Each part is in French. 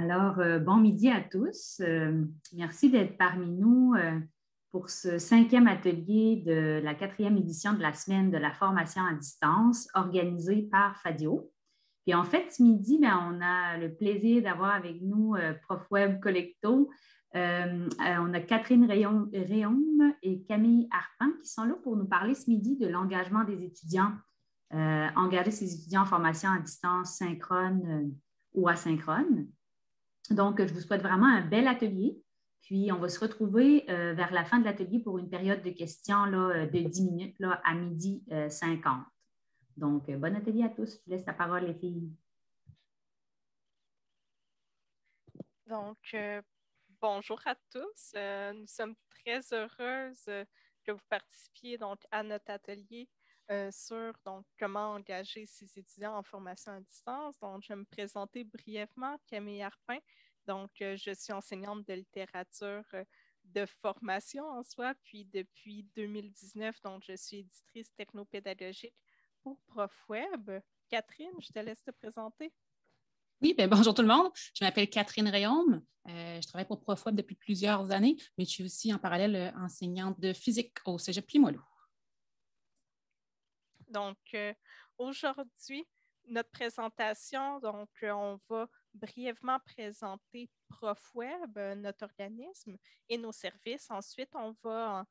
Alors, bon midi à tous. Merci d'être parmi nous pour ce 5e atelier de la 4e édition de la Semaine de la formation à distance organisée par Fadio. Puis en fait, ce midi, on a le plaisir d'avoir avec nous Profweb Collecto. On a Catherine Rhéaume et Camille Arpin qui sont là pour nous parler ce midi de l'engagement des étudiants, engager ses étudiants en formation à distance synchrone ou asynchrone. Donc, je vous souhaite vraiment un bel atelier. Puis, on va se retrouver vers la fin de l'atelier pour une période de questions là, de 10 minutes là, à 12h50. Donc, bon atelier à tous. Je vous laisse la parole, les filles. Donc, bonjour à tous. Nous sommes très heureuses que vous participiez donc, à notre atelier sur donc, comment engager ses étudiants en formation à distance. Donc, je vais me présenter brièvement, Camille Arpin. Donc, je suis enseignante de littérature de formation en soi, puis depuis 2019, donc, je suis éditrice technopédagogique pour Profweb. Catherine, je te laisse te présenter. Oui, bien bonjour tout le monde. Je m'appelle Catherine Rhéaume. Je travaille pour Profweb depuis plusieurs années, mais je suis aussi en parallèle enseignante de physique au Cégep Plimolou. Donc, aujourd'hui, notre présentation, donc, on va brièvement présenter Profweb, notre organisme et nos services. Ensuite, on va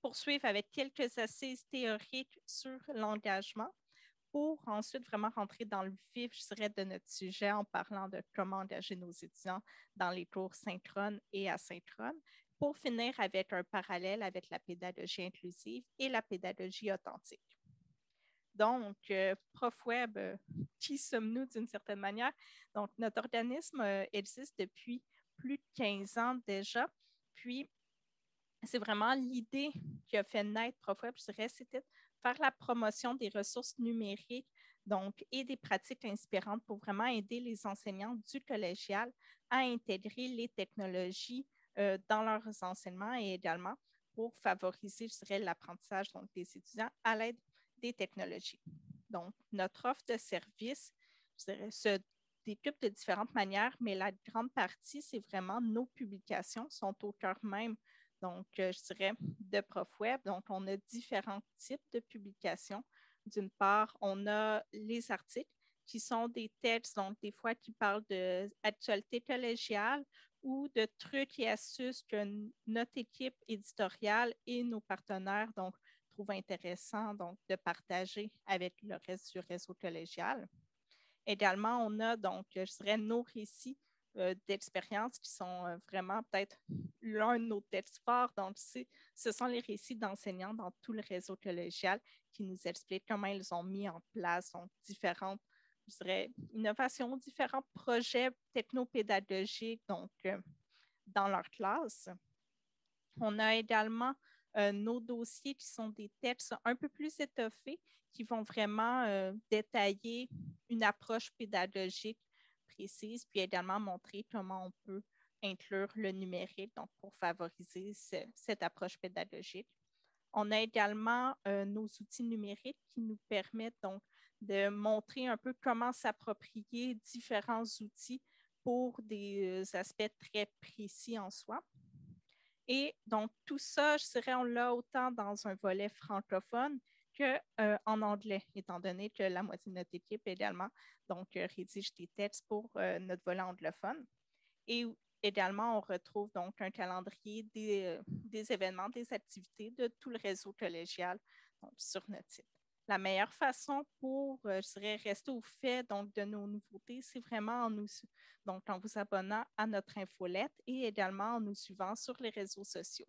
poursuivre avec quelques assises théoriques sur l'engagement pour ensuite vraiment rentrer dans le vif, je dirais, de notre sujet en parlant de comment engager nos étudiants dans les cours synchrones et asynchrones, pour finir avec un parallèle avec la pédagogie inclusive et la pédagogie authentique. Donc, Profweb, qui sommes-nous d'une certaine manière? Donc, notre organisme existe depuis plus de 15 ans déjà. Puis, c'est vraiment l'idée qui a fait naître Profweb, je dirais, c'était de faire la promotion des ressources numériques donc, et des pratiques inspirantes pour vraiment aider les enseignants du collégial à intégrer les technologies dans leurs enseignements et également pour favoriser, je dirais, l'apprentissage des étudiants à l'aide des technologies. Donc, notre offre de services, je dirais, se découpe de différentes manières, mais la grande partie, c'est vraiment nos publications sont au cœur même, donc, je dirais, de Profweb. Donc, on a différents types de publications. D'une part, on a les articles qui sont des textes, donc des fois qui parlent d'actualité collégiale, ou de trucs et astuces que notre équipe éditoriale et nos partenaires donc, trouvent intéressant donc, de partager avec le reste du réseau collégial. Également, on a donc, je dirais, nos récits d'expérience qui sont vraiment peut-être l'un de nos textes forts. Donc, ce sont les récits d'enseignants dans tout le réseau collégial qui nous expliquent comment ils ont mis en place donc, différentes, je dirais, innovations, différents projets technopédagogiques donc, dans leur classe. On a également nos dossiers qui sont des textes un peu plus étoffés qui vont vraiment détailler une approche pédagogique précise, puis également montrer comment on peut inclure le numérique donc pour favoriser cette approche pédagogique. On a également nos outils numériques qui nous permettent donc de montrer un peu comment s'approprier différents outils pour des aspects très précis en soi. Et donc, tout ça, je dirais, on l'a autant dans un volet francophone qu'en anglais, étant donné que la moitié de notre équipe également donc, rédige des textes pour notre volet anglophone. Et également, on retrouve donc un calendrier des événements, des activités de tout le réseau collégial donc, sur notre site. La meilleure façon pour, je dirais, rester au fait donc, de nos nouveautés, c'est vraiment en vous abonnant à notre infolette et également en nous suivant sur les réseaux sociaux.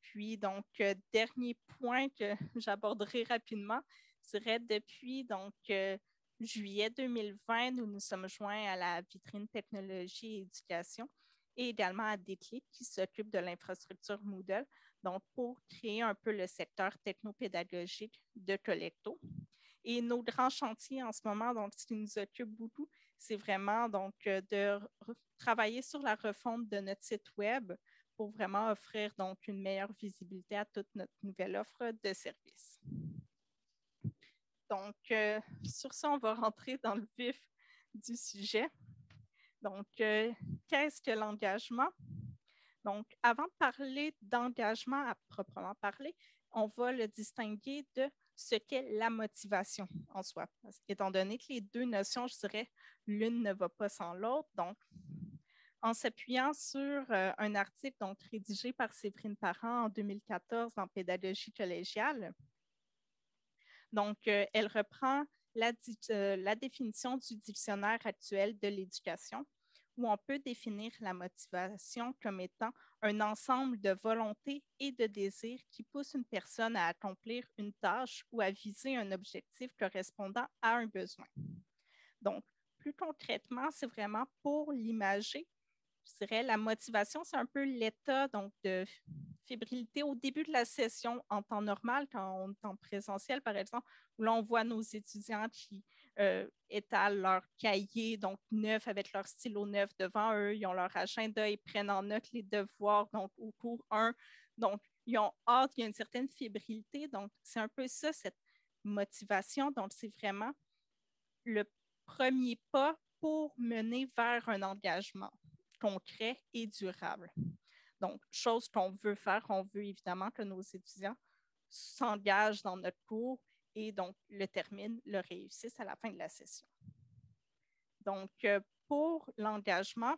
Puis, donc, dernier point que j'aborderai rapidement, je dirais depuis donc, juillet 2020, nous nous sommes joints à la vitrine technologie et éducation et également à Déclic qui s'occupe de l'infrastructure Moodle. Donc, pour créer un peu le secteur technopédagogique de Collecto. Et nos grands chantiers en ce moment, donc, ce qui nous occupe beaucoup, c'est vraiment donc, de travailler sur la refonte de notre site Web pour vraiment offrir donc, une meilleure visibilité à toute notre nouvelle offre de services. Donc, sur ça, on va rentrer dans le vif du sujet. Donc, qu'est-ce que l'engagement? Donc, avant de parler d'engagement à proprement parler, on va le distinguer de ce qu'est la motivation en soi. Étant donné que les deux notions, je dirais, l'une ne va pas sans l'autre. Donc, en s'appuyant sur un article donc, rédigé par Séverine Parent en 2014 dans Pédagogie collégiale, donc, elle reprend la définition du dictionnaire actuel de l'éducation, où on peut définir la motivation comme étant un ensemble de volontés et de désirs qui poussent une personne à accomplir une tâche ou à viser un objectif correspondant à un besoin. Donc, plus concrètement, c'est vraiment pour l'imager. Je dirais la motivation, c'est un peu l'état donc de fébrilité au début de la session en temps normal, quand on est en présentiel, par exemple, où là, on voit nos étudiants qui étalent leur cahier, donc neuf, avec leur stylo neuf devant eux, ils ont leur agenda, ils prennent en note les devoirs, donc au cours 1. Donc, ils ont hâte, il y a une certaine fébrilité. Donc, c'est un peu ça, cette motivation. Donc, c'est vraiment le premier pas pour mener vers un engagement concret et durable. Donc, chose qu'on veut faire, on veut évidemment que nos étudiants s'engagent dans notre cours et donc le terminent, le réussissent à la fin de la session. Donc, pour l'engagement,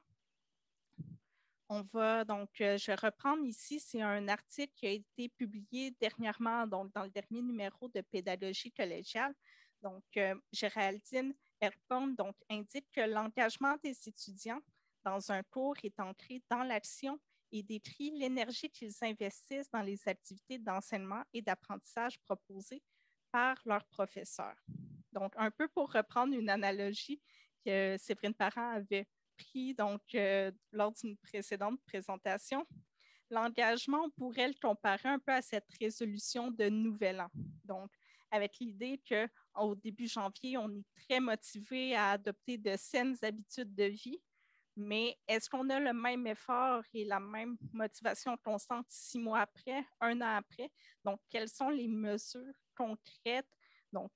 on va donc, je vais reprendre ici, c'est un article qui a été publié dernièrement, donc dans le dernier numéro de Pédagogie collégiale. Donc, Géraldine Herpon donc, indique que l'engagement des étudiants dans un cours est ancré dans l'action et décrit l'énergie qu'ils investissent dans les activités d'enseignement et d'apprentissage proposées par leurs professeurs. Donc, un peu pour reprendre une analogie que Séverine Parent avait prise lors d'une précédente présentation, l'engagement, on pourrait le comparer un peu à cette résolution de Nouvel An. Donc, avec l'idée qu'au début janvier, on est très motivé à adopter de saines habitudes de vie, mais est-ce qu'on a le même effort et la même motivation constante 6 mois après, 1 an après? Donc, quelles sont les mesures concrètes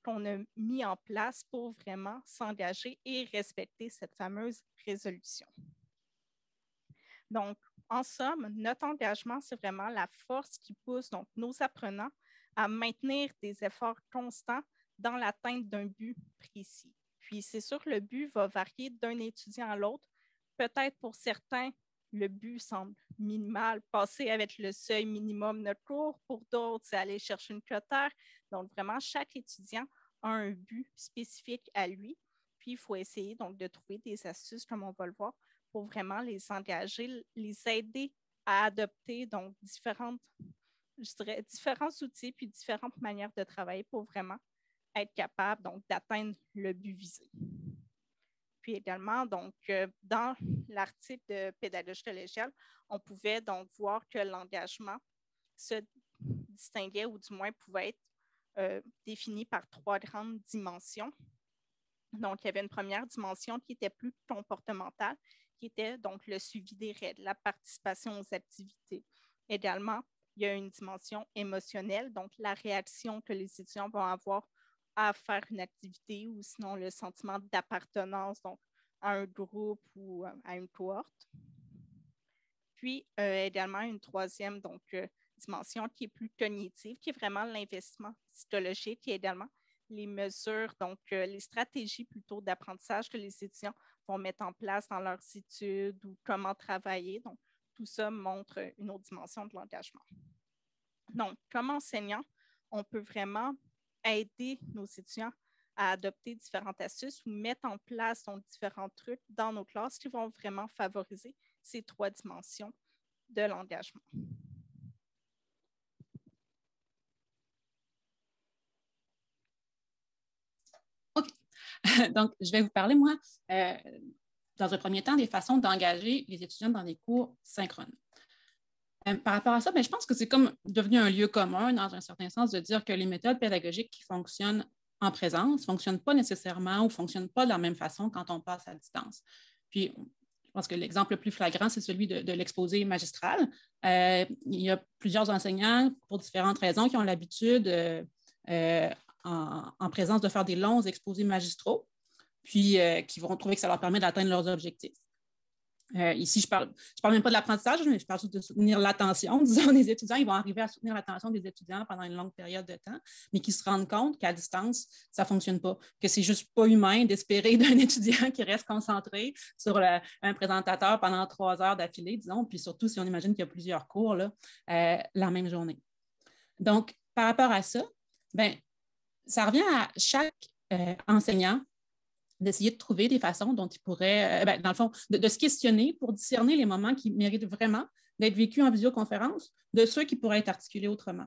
qu'on a mises en place pour vraiment s'engager et respecter cette fameuse résolution? Donc, en somme, notre engagement, c'est vraiment la force qui pousse donc, nos apprenants à maintenir des efforts constants dans l'atteinte d'un but précis. Puis, c'est sûr, le but va varier d'un étudiant à l'autre. Peut-être pour certains, le but semble minimal, passer avec le seuil minimum de cours. Pour d'autres, c'est aller chercher une cotère. Donc, vraiment, chaque étudiant a un but spécifique à lui. Puis, il faut essayer donc, de trouver des astuces, comme on va le voir, pour vraiment les engager, les aider à adopter donc, différents outils puis différentes manières de travailler pour vraiment être capable d'atteindre le but visé. Puis également, donc, dans l'article de Pédagogie collégiale, on pouvait donc voir que l'engagement se distinguait ou du moins pouvait être défini par 3 grandes dimensions. Donc, il y avait une première dimension qui était plus comportementale, qui était donc le suivi des règles, la participation aux activités. Également, il y a une dimension émotionnelle, donc la réaction que les étudiants vont avoir à faire une activité ou sinon le sentiment d'appartenance donc à un groupe ou à une cohorte. Puis également une troisième donc, dimension qui est plus cognitive, qui est vraiment l'investissement psychologique et également les mesures, donc les stratégies plutôt d'apprentissage que les étudiants vont mettre en place dans leurs études ou comment travailler. Donc, tout ça montre une autre dimension de l'engagement. Donc, comme enseignant, on peut vraiment aider nos étudiants à adopter différentes astuces ou mettre en place donc, différents trucs dans nos classes qui vont vraiment favoriser ces 3 dimensions de l'engagement. OK. Donc, je vais vous parler, moi, dans un premier temps, des façons d'engager les étudiants dans les cours synchrones. Par rapport à ça, bien, je pense que c'est comme devenu un lieu commun, dans un certain sens, de dire que les méthodes pédagogiques qui fonctionnent en présence ne fonctionnent pas nécessairement ou ne fonctionnent pas de la même façon quand on passe à distance. Puis, je pense que l'exemple le plus flagrant, c'est celui de l'exposé magistral. Il y a plusieurs enseignants, pour différentes raisons, qui ont l'habitude, en présence, de faire des longs exposés magistraux, puis qui vont trouver que ça leur permet d'atteindre leurs objectifs. Ici, je parle même pas de l'apprentissage, mais je parle surtout de soutenir l'attention. Disons, les étudiants, ils vont arriver à soutenir l'attention des étudiants pendant une longue période de temps, mais qui se rendent compte qu'à distance, ça fonctionne pas, que c'est juste pas humain d'espérer d'un étudiant qui reste concentré sur un présentateur pendant 3 heures d'affilée, disons, puis surtout si on imagine qu'il y a plusieurs cours là, la même journée. Donc, par rapport à ça, bien, ça revient à chaque enseignant d'essayer de trouver des façons dont il pourrait, dans le fond, de se questionner pour discerner les moments qui méritent vraiment d'être vécus en visioconférence de ceux qui pourraient être articulés autrement.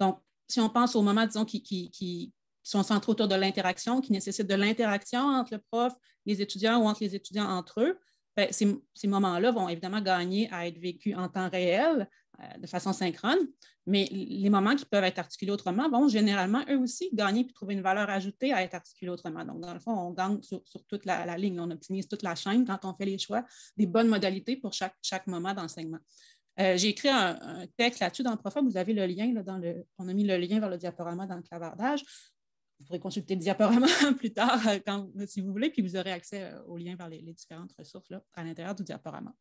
Donc, si on pense aux moments, disons, qui sont centrés autour de l'interaction, qui nécessitent de l'interaction entre le prof, les étudiants ou entre les étudiants entre eux, bien, ces moments-là vont évidemment gagner à être vécus en temps réel, de façon synchrone, mais les moments qui peuvent être articulés autrement vont généralement, eux aussi, gagner et trouver une valeur ajoutée à être articulés autrement. Donc, dans le fond, on gagne sur toute la ligne, on optimise toute la chaîne quand on fait les choix des bonnes modalités pour chaque moment d'enseignement. J'ai écrit un texte là-dessus dans le Profweb, vous avez le lien, là, on a mis le lien vers le diaporama dans le clavardage. Vous pourrez consulter le diaporama plus tard si vous voulez, puis vous aurez accès au lien vers les différentes ressources là, à l'intérieur du diaporama.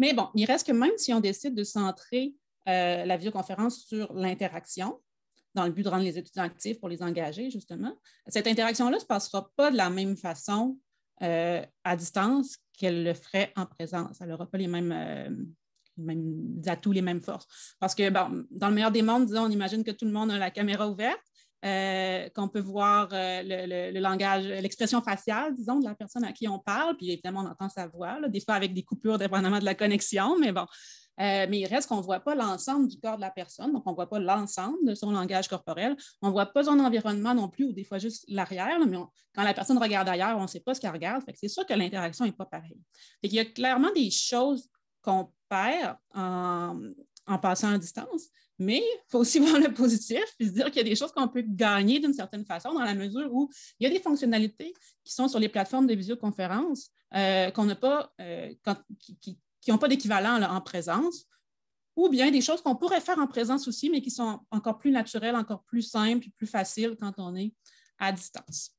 Mais bon, il reste que même si on décide de centrer la visioconférence sur l'interaction, dans le but de rendre les étudiants actifs pour les engager, justement, cette interaction-là ne se passera pas de la même façon à distance qu'elle le ferait en présence. Elle n'aura pas les mêmes atouts, les mêmes forces. Parce que, bon, dans le meilleur des mondes, disons, on imagine que tout le monde a la caméra ouverte, qu'on peut voir le langage, l'expression faciale, disons, de la personne à qui on parle, puis évidemment, on entend sa voix, là, des fois avec des coupures dépendamment de la connexion, mais bon. Mais il reste qu'on ne voit pas l'ensemble du corps de la personne, donc on ne voit pas l'ensemble de son langage corporel, on ne voit pas son environnement non plus, ou des fois juste l'arrière, mais quand la personne regarde ailleurs, on ne sait pas ce qu'elle regarde, fait que c'est sûr que l'interaction n'est pas pareille. Il y a clairement des choses qu'on perd en passant à distance, mais il faut aussi voir le positif et se dire qu'il y a des choses qu'on peut gagner d'une certaine façon dans la mesure où il y a des fonctionnalités qui sont sur les plateformes de visioconférence qu'on n'a pas, qui n'ont pas d'équivalent en présence, ou bien des choses qu'on pourrait faire en présence aussi, mais qui sont encore plus naturelles, encore plus simples, plus faciles quand on est à distance.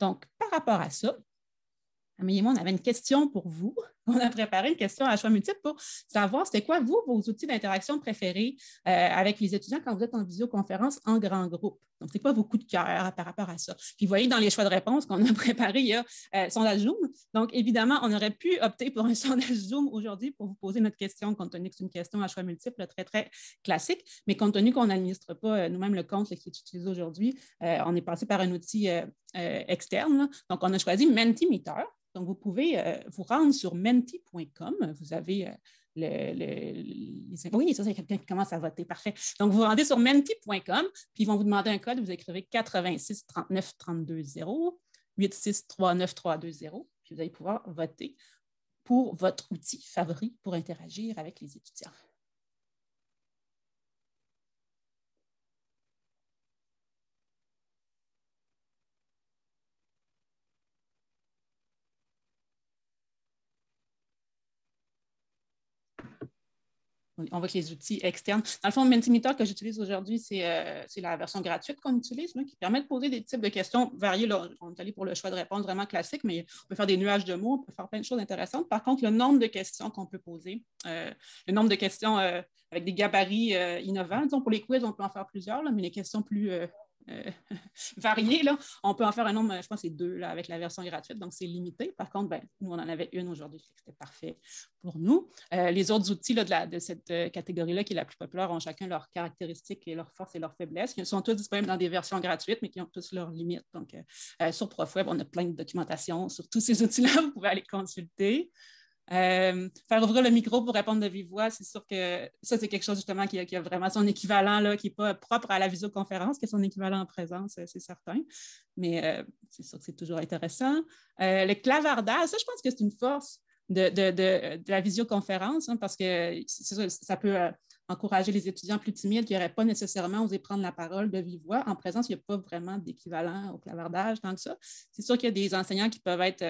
Donc, par rapport à ça, Camille et moi, on avait une question pour vous. On a préparé une question à choix multiple pour savoir c'était quoi, vous, vos outils d'interaction préférés avec les étudiants quand vous êtes en visioconférence en grand groupe. Donc, c'est quoi vos coups de cœur par rapport à ça? Puis, vous voyez, dans les choix de réponse qu'on a préparés, il y a sondage Zoom. Donc, évidemment, on aurait pu opter pour un sondage Zoom aujourd'hui pour vous poser notre question, compte tenu que c'est une question à choix multiple très, très classique. Mais compte tenu qu'on n'administre pas nous-mêmes le compte qui est utilisé aujourd'hui, on est passé par un outil externe. Là. Donc, on a choisi Mentimeter. Donc, vous pouvez vous rendre sur menti.com. Vous avez Oui, ça, c'est quelqu'un qui commence à voter. Parfait. Donc, vous vous rendez sur menti.com, puis ils vont vous demander un code. Vous écrivez 86 39 32 0, 86 39 32 0, puis vous allez pouvoir voter pour votre outil favori pour interagir avec les étudiants. On voit que les outils externes. Dans le fond, Mentimeter que j'utilise aujourd'hui, c'est la version gratuite qu'on utilise, là, qui permet de poser des types de questions variées. Là, on est allé pour le choix de réponse vraiment classique, mais on peut faire des nuages de mots, on peut faire plein de choses intéressantes. Par contre, le nombre de questions qu'on peut poser, le nombre de questions avec des gabarits innovants. Disons, pour les quiz, on peut en faire plusieurs, là, mais les questions plus variées, là, on peut en faire un nombre, je pense c'est 2 là, avec la version gratuite, donc c'est limité. Par contre, ben, nous, on en avait une aujourd'hui, c'était parfait pour nous. Les autres outils là, de cette catégorie-là, qui est la plus populaire, ont chacun leurs caractéristiques et leurs forces et leurs faiblesses. Ils sont tous disponibles dans des versions gratuites, mais qui ont tous leurs limites. Donc, sur Profweb, on a plein de documentation sur tous ces outils-là, vous pouvez aller consulter. Faire ouvrir le micro pour répondre de vive voix, c'est sûr que ça, c'est quelque chose justement qui a vraiment son équivalent, là, qui n'est pas propre à la visioconférence, qui a son équivalent en présence, c'est certain. Mais c'est sûr que c'est toujours intéressant. Le clavardage, ça, je pense que c'est une force de la visioconférence, hein, parce que sûr, ça peut encourager les étudiants plus timides qui n'auraient pas nécessairement osé prendre la parole de vive voix. En présence, il n'y a pas vraiment d'équivalent au clavardage tant que ça. C'est sûr qu'il y a des enseignants qui peuvent être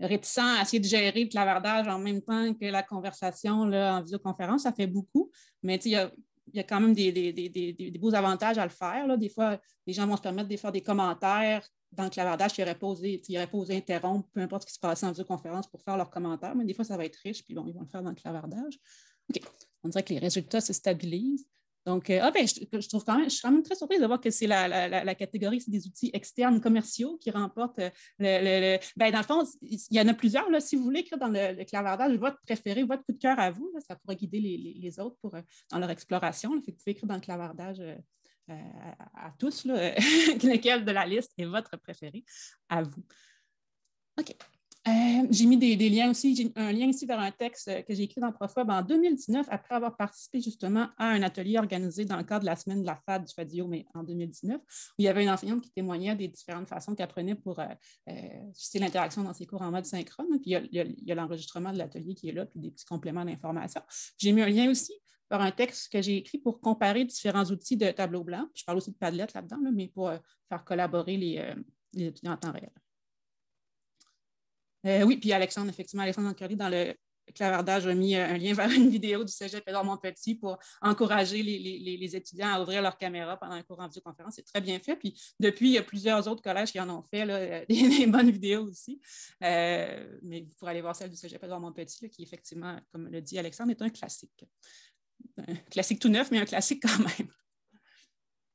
réticent à essayer de gérer le clavardage en même temps que la conversation là, en visioconférence, ça fait beaucoup. Mais il y a il y a quand même des beaux avantages à le faire, là. Des fois, les gens vont se permettre de faire des commentaires dans le clavardage, ils n'auraient pas osé interrompre, peu importe ce qui se passait en visioconférence pour faire leurs commentaires, mais des fois, ça va être riche, puis bon, ils vont le faire dans le clavardage. OK. On dirait que les résultats se stabilisent. Donc, je suis quand même très surprise de voir que c'est la catégorie des outils externes commerciaux qui remportent dans le fond, il y en a plusieurs, là, si vous voulez, écrire dans le clavardage votre préféré, votre coup de cœur à vous, là, ça pourrait guider les autres pour, dans leur exploration. Là, fait que vous pouvez écrire dans le clavardage à tous, là, lequel de la liste est votre préféré à vous. OK. J'ai mis des liens aussi, j'ai un lien ici vers un texte que j'ai écrit dans Profweb en 2019 après avoir participé justement à un atelier organisé dans le cadre de la Semaine de la FAD du Fadio, mais en 2019, où il y avait une enseignante qui témoignait des différentes façons qu'elle apprenait pour susciter l'interaction dans ses cours en mode synchrone. Puis il y a l'enregistrement de l'atelier qui est là, puis des petits compléments d'information. J'ai mis un lien aussi vers un texte que j'ai écrit pour comparer différents outils de tableau blanc. Je parle aussi de Padlet là-dedans, là, mais pour faire collaborer les étudiants en temps réel. Oui, puis Alexandre Ancuri, dans le clavardage, a mis un lien vers une vidéo du Cégep Édouard-Montpetit pour encourager les étudiants à ouvrir leur caméra pendant un cours en visioconférence. C'est très bien fait. Puis depuis, il y a plusieurs autres collèges qui en ont fait là, des bonnes vidéos aussi. Mais vous pourrez aller voir celle du Cégep Édouard-Montpetit, qui effectivement, comme le dit Alexandre, est un classique. Un classique tout neuf, mais un classique quand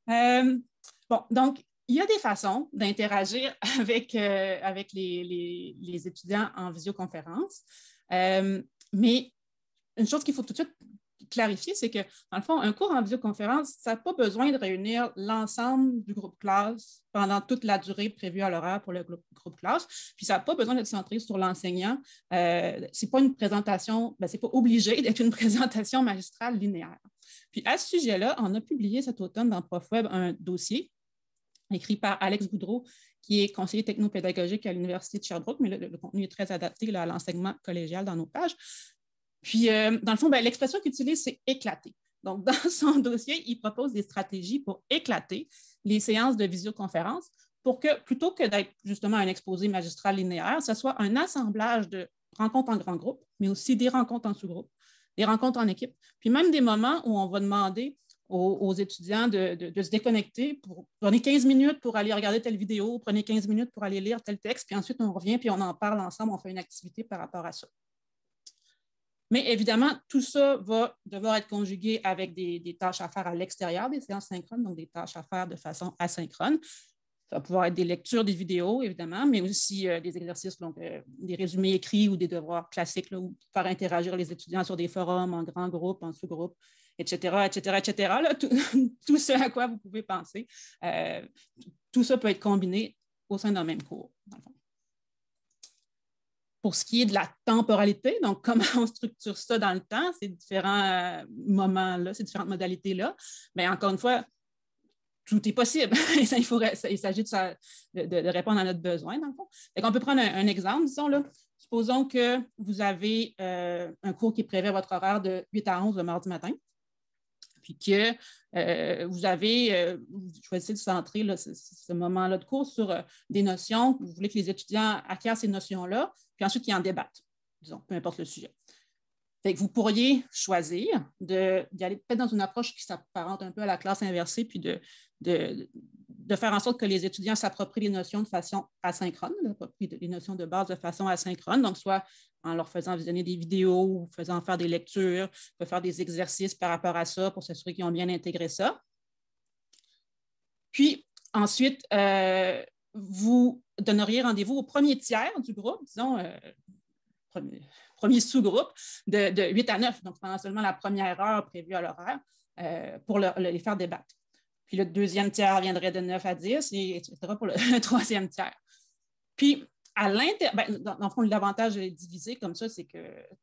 même. Bon, donc, il y a des façons d'interagir avec les étudiants en visioconférence, mais une chose qu'il faut tout de suite clarifier, c'est que, dans le fond, un cours en visioconférence, ça n'a pas besoin de réunir l'ensemble du groupe classe pendant toute la durée prévue à l'horaire pour le groupe classe, puis ça n'a pas besoin d'être centré sur l'enseignant. Ce n'est pas une présentation, ce n'est pas obligé d'être une présentation magistrale linéaire. Puis à ce sujet-là, on a publié cet automne dans Profweb un dossier écrit par Alex Goudreau, qui est conseiller technopédagogique à l'Université de Sherbrooke, mais le contenu est très adapté là, à l'enseignement collégial dans nos pages. Puis, dans le fond, l'expression qu'il utilise, c'est « éclater ». Donc, dans son dossier, il propose des stratégies pour éclater les séances de visioconférence pour que, plutôt que d'être justement un exposé magistral linéaire, ce soit un assemblage de rencontres en grand groupe, mais aussi des rencontres en sous-groupe, des rencontres en équipe, puis même des moments où on va demander aux étudiants de se déconnecter. Prenez 15 minutes pour aller regarder telle vidéo, prenez 15 minutes pour aller lire tel texte, puis ensuite on revient, puis on en parle ensemble, on fait une activité par rapport à ça. Mais évidemment, tout ça va devoir être conjugué avec des tâches à faire à l'extérieur des séances synchrones, donc des tâches à faire de façon asynchrone. Ça va pouvoir être des lectures, des vidéos, évidemment, mais aussi des exercices, donc des résumés écrits ou des devoirs classiques, là, où faire interagir les étudiants sur des forums, en grand groupe, en sous-groupe, etc., etc., etc. Là, tout ce à quoi vous pouvez penser, tout ça peut être combiné au sein d'un même cours, dans le fond. Pour ce qui est de la temporalité, donc comment on structure ça dans le temps, ces différents moments-là, ces différentes modalités-là, bien, encore une fois, tout est possible. Il s'agit de répondre à notre besoin, dans le fond. On peut prendre un exemple, disons, là. Supposons que vous avez un cours qui prévait votre horaire de 8 à 11 le mardi matin, puis que vous choisissez de centrer là, ce moment-là de cours sur des notions, vous voulez que les étudiants acquièrent ces notions-là, puis ensuite qu'ils en débattent, disons, peu importe le sujet. Fait que vous pourriez choisir d'y aller peut-être dans une approche qui s'apparente un peu à la classe inversée, puis de faire en sorte que les étudiants s'approprient les notions de façon asynchrone, les notions de base de façon asynchrone, donc soit en leur faisant visionner des vidéos ou faisant faire des lectures, faire des exercices par rapport à ça pour s'assurer qu'ils ont bien intégré ça. Puis ensuite, vous donneriez rendez-vous au premier tiers du groupe, disons, premier sous-groupe de 8 à 9, donc pendant seulement la première heure prévue à l'horaire, pour les faire débattre. Puis le deuxième tiers viendrait de 9 à 10, etc. pour le troisième tiers. Puis, à l'intérieur, dans le fond, l'avantage de diviser comme ça, c'est que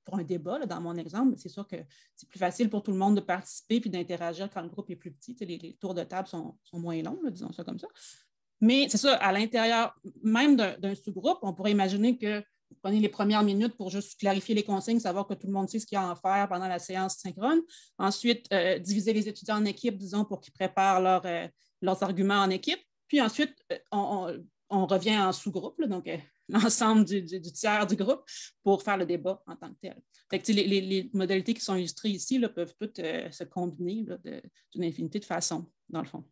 pour un débat, là, dans mon exemple, c'est sûr que c'est plus facile pour tout le monde de participer puis d'interagir quand le groupe est plus petit. Tu sais, les tours de table sont moins longs, là, disons ça comme ça. Mais c'est ça, à l'intérieur même d'un sous-groupe, on pourrait imaginer que vous prenez les premières minutes pour juste clarifier les consignes, savoir que tout le monde sait ce qu'il y a à en faire pendant la séance synchrone. Ensuite, diviser les étudiants en équipe, disons, pour qu'ils préparent leurs arguments en équipe. Puis ensuite, on revient en sous-groupe, donc l'ensemble du tiers du groupe pour faire le débat en tant que tel. Fait que, les modalités qui sont illustrées ici là, peuvent toutes se combiner d'une infinité de façons, dans le fond.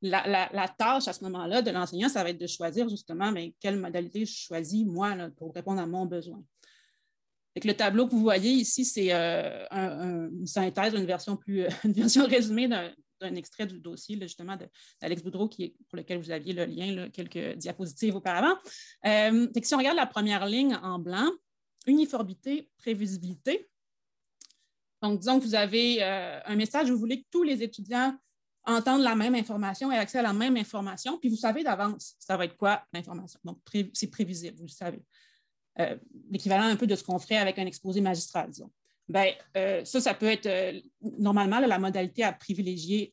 La tâche à ce moment-là de l'enseignant, ça va être de choisir justement quelle modalité je choisis, moi, là, pour répondre à mon besoin. Le tableau que vous voyez ici, c'est une synthèse, une version résumée d'un extrait du dossier, là, justement, d'Alex Goudreau, pour lequel vous aviez le lien, là, quelques diapositives auparavant. Si on regarde la première ligne en blanc, uniformité, prévisibilité. Donc, disons que vous avez un message, vous voulez que tous les étudiants entendre la même information et accès à la même information, puis vous savez d'avance, ça va être quoi l'information. Donc, c'est prévisible, vous le savez. L'équivalent un peu de ce qu'on ferait avec un exposé magistral, disons. Ça peut être, normalement, là, la modalité à privilégier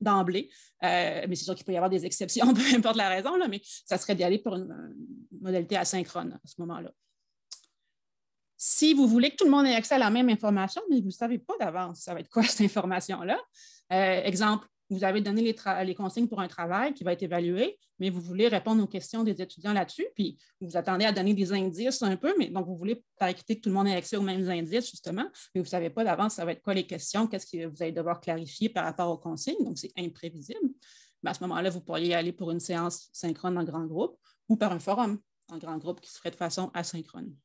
d'emblée, mais c'est sûr qu'il peut y avoir des exceptions, peu importe la raison, là, mais ça serait d'y aller pour une modalité asynchrone à ce moment-là. Si vous voulez que tout le monde ait accès à la même information, mais vous ne savez pas d'avance, ça va être quoi cette information-là? Exemple, vous avez donné les consignes pour un travail qui va être évalué, mais vous voulez répondre aux questions des étudiants là-dessus, puis vous vous attendez à donner des indices un peu, mais donc vous voulez par équité que tout le monde ait accès aux mêmes indices, justement, mais vous ne savez pas d'avance ça va être quoi les questions, qu'est-ce que vous allez devoir clarifier par rapport aux consignes, donc c'est imprévisible. Mais à ce moment-là, vous pourriez aller pour une séance synchrone en grand groupe ou par un forum en grand groupe qui se ferait de façon asynchrone.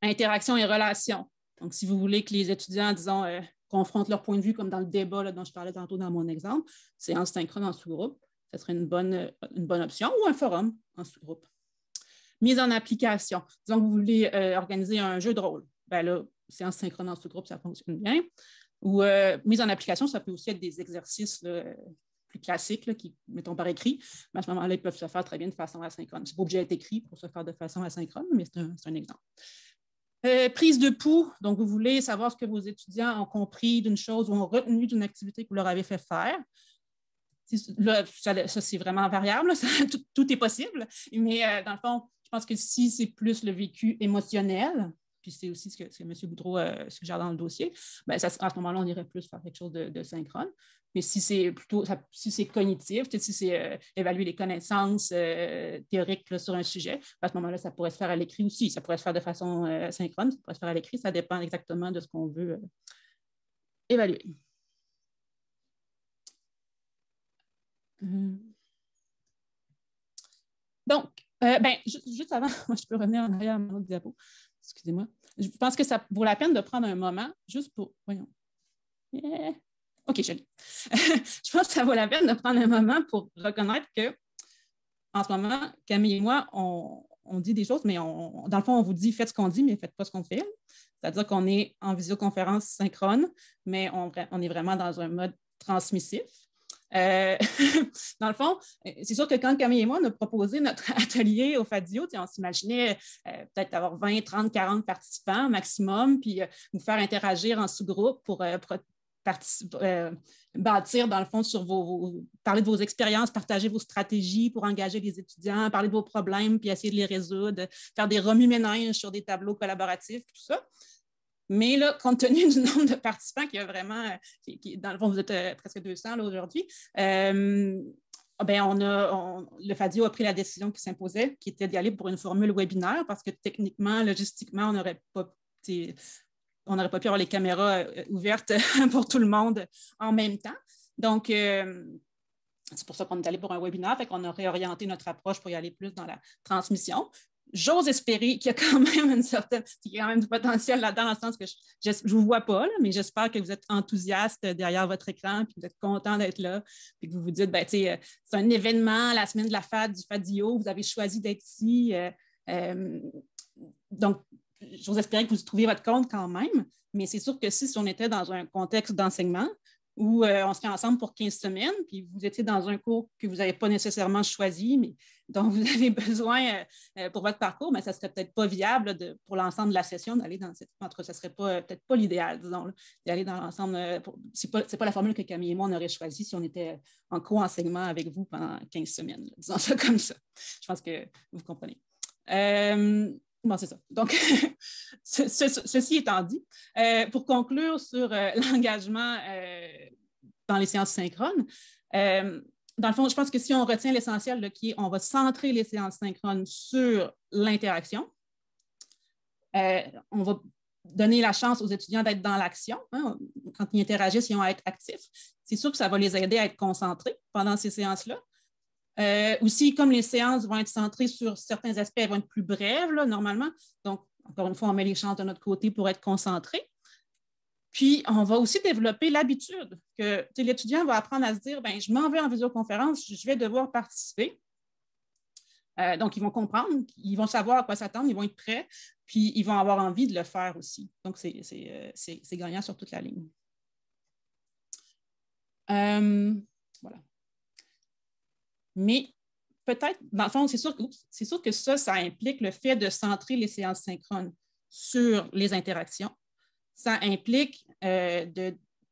Interaction et relations. Donc, si vous voulez que les étudiants, disons, confrontent leur point de vue, comme dans le débat là, dont je parlais tantôt dans mon exemple, séance synchrone en sous-groupe, ça serait une bonne option, ou un forum en sous-groupe. Mise en application. Disons que vous voulez organiser un jeu de rôle. Bien là, séance synchrone en sous-groupe, ça fonctionne bien. Ou mise en application, ça peut aussi être des exercices là, plus classiques, là, qui, mettons, par écrit. Mais à ce moment-là, ils peuvent se faire très bien de façon asynchrone. C'est pas obligé d'être écrit pour se faire de façon asynchrone, mais c'est un exemple. Prise de pouls, donc vous voulez savoir ce que vos étudiants ont compris d'une chose ou ont retenu d'une activité que vous leur avez fait faire. Là, ça c'est vraiment variable, là, tout est possible, mais dans le fond, je pense que si c'est plus le vécu émotionnel, puis c'est aussi ce que M. Goudreau suggère dans le dossier, bien, à ce moment-là, on irait plus faire quelque chose de synchrone. Mais si c'est plutôt cognitif, si c'est évaluer les connaissances théoriques là, sur un sujet, à ce moment-là, ça pourrait se faire à l'écrit aussi. Ça pourrait se faire de façon synchrone, ça pourrait se faire à l'écrit. Ça dépend exactement de ce qu'on veut évaluer. Donc, juste avant, moi, je peux revenir en arrière à mon autre diapo. Excusez-moi. Je pense que ça vaut la peine de prendre un moment juste pour... Voyons. Yeah. OK, je l'ai. Je pense que ça vaut la peine de prendre un moment pour reconnaître que, en ce moment, Camille et moi, on dit des choses, mais dans le fond, on vous dit, faites ce qu'on dit, mais faites pas ce qu'on fait. C'est-à-dire qu'on est en visioconférence synchrone, mais on est vraiment dans un mode transmissif. Dans le fond, c'est sûr que quand Camille et moi, on a proposé notre atelier au Fadio, on s'imaginait peut-être avoir 20, 30, 40 participants maximum, puis vous faire interagir en sous-groupe pour bâtir, dans le fond, sur parler de vos expériences, partager vos stratégies pour engager les étudiants, parler de vos problèmes, puis essayer de les résoudre, faire des remue-ménages sur des tableaux collaboratifs, tout ça. Mais là, compte tenu du nombre de participants qu'il y a vraiment, dans le fond, vous êtes presque 200 aujourd'hui, le Fadio a pris la décision qui s'imposait, qui était d'y aller pour une formule webinaire, parce que techniquement, logistiquement, on n'aurait pas pu avoir les caméras ouvertes pour tout le monde en même temps. Donc, c'est pour ça qu'on est allé pour un webinaire, fait qu'on a réorienté notre approche pour y aller plus dans la transmission. J'ose espérer qu'il y a quand même du potentiel là-dedans, dans le sens que je ne vous vois pas, là, mais j'espère que vous êtes enthousiaste derrière votre écran, puis que vous êtes content d'être là, puis que vous vous dites, c'est un événement, la semaine de la FAD, du Fadio, vous avez choisi d'être ici. Donc, j'ose espérer que vous trouviez votre compte quand même, mais c'est sûr que si on était dans un contexte d'enseignement, où on serait ensemble pour 15 semaines, puis vous étiez dans un cours que vous n'avez pas nécessairement choisi, mais dont vous avez besoin pour votre parcours, mais ça ne serait peut-être pas viable pour l'ensemble de la session d'aller dans cette... En tout cas, ça ne serait peut-être pas l'idéal, disons, d'aller dans l'ensemble... Ce n'est pas la formule que Camille et moi, on aurait choisie si on était en co-enseignement avec vous pendant 15 semaines, là, disons ça comme ça. Je pense que vous comprenez. Bon, c'est ça. Donc, ceci étant dit, pour conclure sur l'engagement dans les séances synchrones. Dans le fond, je pense que si on retient l'essentiel, on va centrer les séances synchrones sur l'interaction. On va donner la chance aux étudiants d'être dans l'action. Hein, quand ils interagissent, ils ont à être actifs. C'est sûr que ça va les aider à être concentrés pendant ces séances-là. Aussi, comme les séances vont être centrées sur certains aspects, elles vont être plus brèves, là, normalement. Donc, encore une fois, on met les chances de notre côté pour être concentrés. Puis, on va aussi développer l'habitude que l'étudiant va apprendre à se dire, bien, je m'en vais en visioconférence, je vais devoir participer. Donc, ils vont comprendre, ils vont savoir à quoi s'attendre, ils vont être prêts, puis ils vont avoir envie de le faire aussi. Donc, c'est gagnant sur toute la ligne. Voilà. Mais peut-être, dans le fond, c'est sûr que ça implique le fait de centrer les séances synchrones sur les interactions. Ça implique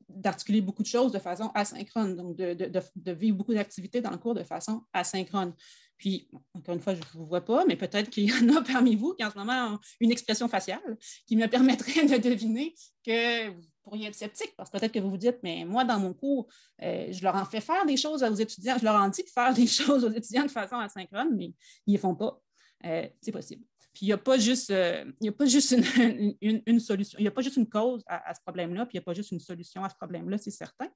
d'articuler beaucoup de choses de façon asynchrone, donc de vivre beaucoup d'activités dans le cours de façon asynchrone. Puis, encore une fois, je ne vous vois pas, mais peut-être qu'il y en a parmi vous qui, en ce moment, ont une expression faciale qui me permettrait de deviner que vous pourriez être sceptique, parce que peut-être que vous vous dites, mais moi, dans mon cours, je leur en fais faire des choses aux étudiants, je leur en dis de faire des choses aux étudiants de façon asynchrone, mais ils ne les font pas. C'est possible. Puis, il n'y a pas juste une solution, il n'y a pas juste une cause à ce problème-là, puis il n'y a pas juste une solution à ce problème-là, c'est certain.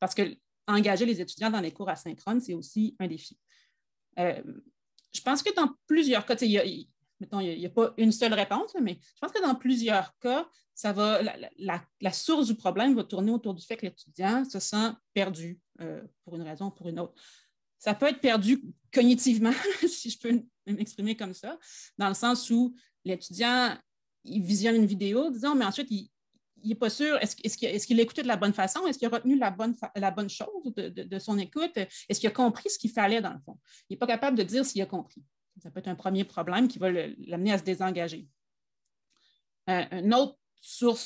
Parce que engager les étudiants dans les cours asynchrones, c'est aussi un défi. Je pense que dans plusieurs cas, il n'y a pas une seule réponse, mais je pense que dans plusieurs cas, ça va, la source du problème va tourner autour du fait que l'étudiant se sent perdu pour une raison ou pour une autre. Ça peut être perdu cognitivement, si je peux m'exprimer comme ça, dans le sens où l'étudiant, il visionne une vidéo, disons, mais ensuite, il n'est pas sûr, est-ce qu'il a écouté de la bonne façon? Est-ce qu'il a retenu la bonne chose de son écoute? Est-ce qu'il a compris ce qu'il fallait, dans le fond? Il n'est pas capable de dire s'il a compris. Ça peut être un premier problème qui va l'amener à se désengager. Une autre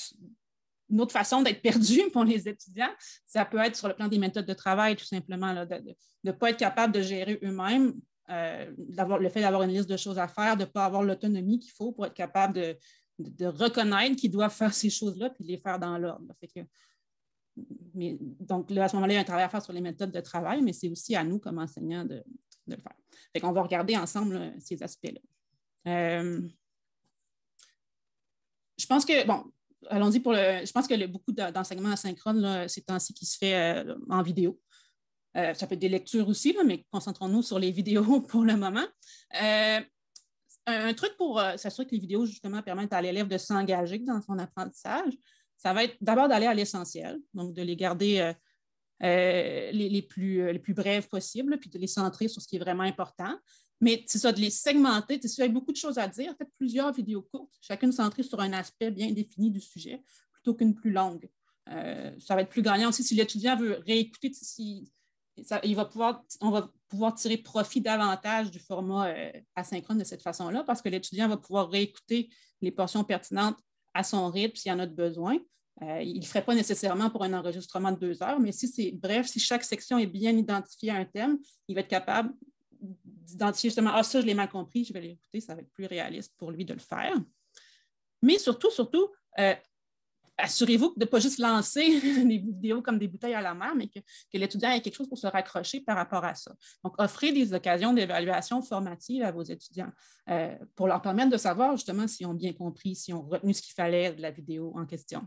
façon d'être perdu pour les étudiants, ça peut être sur le plan des méthodes de travail, tout simplement, là, de ne pas être capable de gérer eux-mêmes, le fait d'avoir une liste de choses à faire, de ne pas avoir l'autonomie qu'il faut pour être capable de reconnaître qu'ils doivent faire ces choses-là puis les faire dans l'ordre. Donc, là, à ce moment-là, il y a un travail à faire sur les méthodes de travail, mais c'est aussi à nous, comme enseignants, de le faire. Fait qu'on va regarder ensemble là, ces aspects-là. Je pense que, bon, allons-y pour le. Je pense que beaucoup d'enseignement asynchrone, là, ces temps-ci, qui se fait en vidéo. Ça peut être des lectures aussi, là, mais concentrons-nous sur les vidéos pour le moment. Un truc pour s'assurer que les vidéos, justement, permettent à l'élève de s'engager dans son apprentissage, ça va être d'abord d'aller à l'essentiel, donc de les garder les plus brèves possibles, puis de les centrer sur ce qui est vraiment important. Mais c'est ça, de les segmenter. Si vous avez beaucoup de choses à dire, faites plusieurs vidéos courtes, chacune centrée sur un aspect bien défini du sujet, plutôt qu'une plus longue. Ça va être plus gagnant aussi si l'étudiant veut réécouter, on va pouvoir tirer profit davantage du format asynchrone de cette façon-là, parce que l'étudiant va pouvoir réécouter les portions pertinentes à son rythme s'il y en a de besoin. Il ne le ferait pas nécessairement pour un enregistrement de 2 heures, mais si c'est bref, si chaque section est bien identifiée à un thème, il va être capable d'identifier justement, ah, ça, je l'ai mal compris, je vais l'écouter, ça va être plus réaliste pour lui de le faire. Mais surtout, assurez-vous de ne pas juste lancer des vidéos comme des bouteilles à la mer, mais que l'étudiant ait quelque chose pour se raccrocher par rapport à ça. Donc, offrez des occasions d'évaluation formative à vos étudiants pour leur permettre de savoir justement s'ils ont bien compris, s'ils ont retenu ce qu'il fallait de la vidéo en question.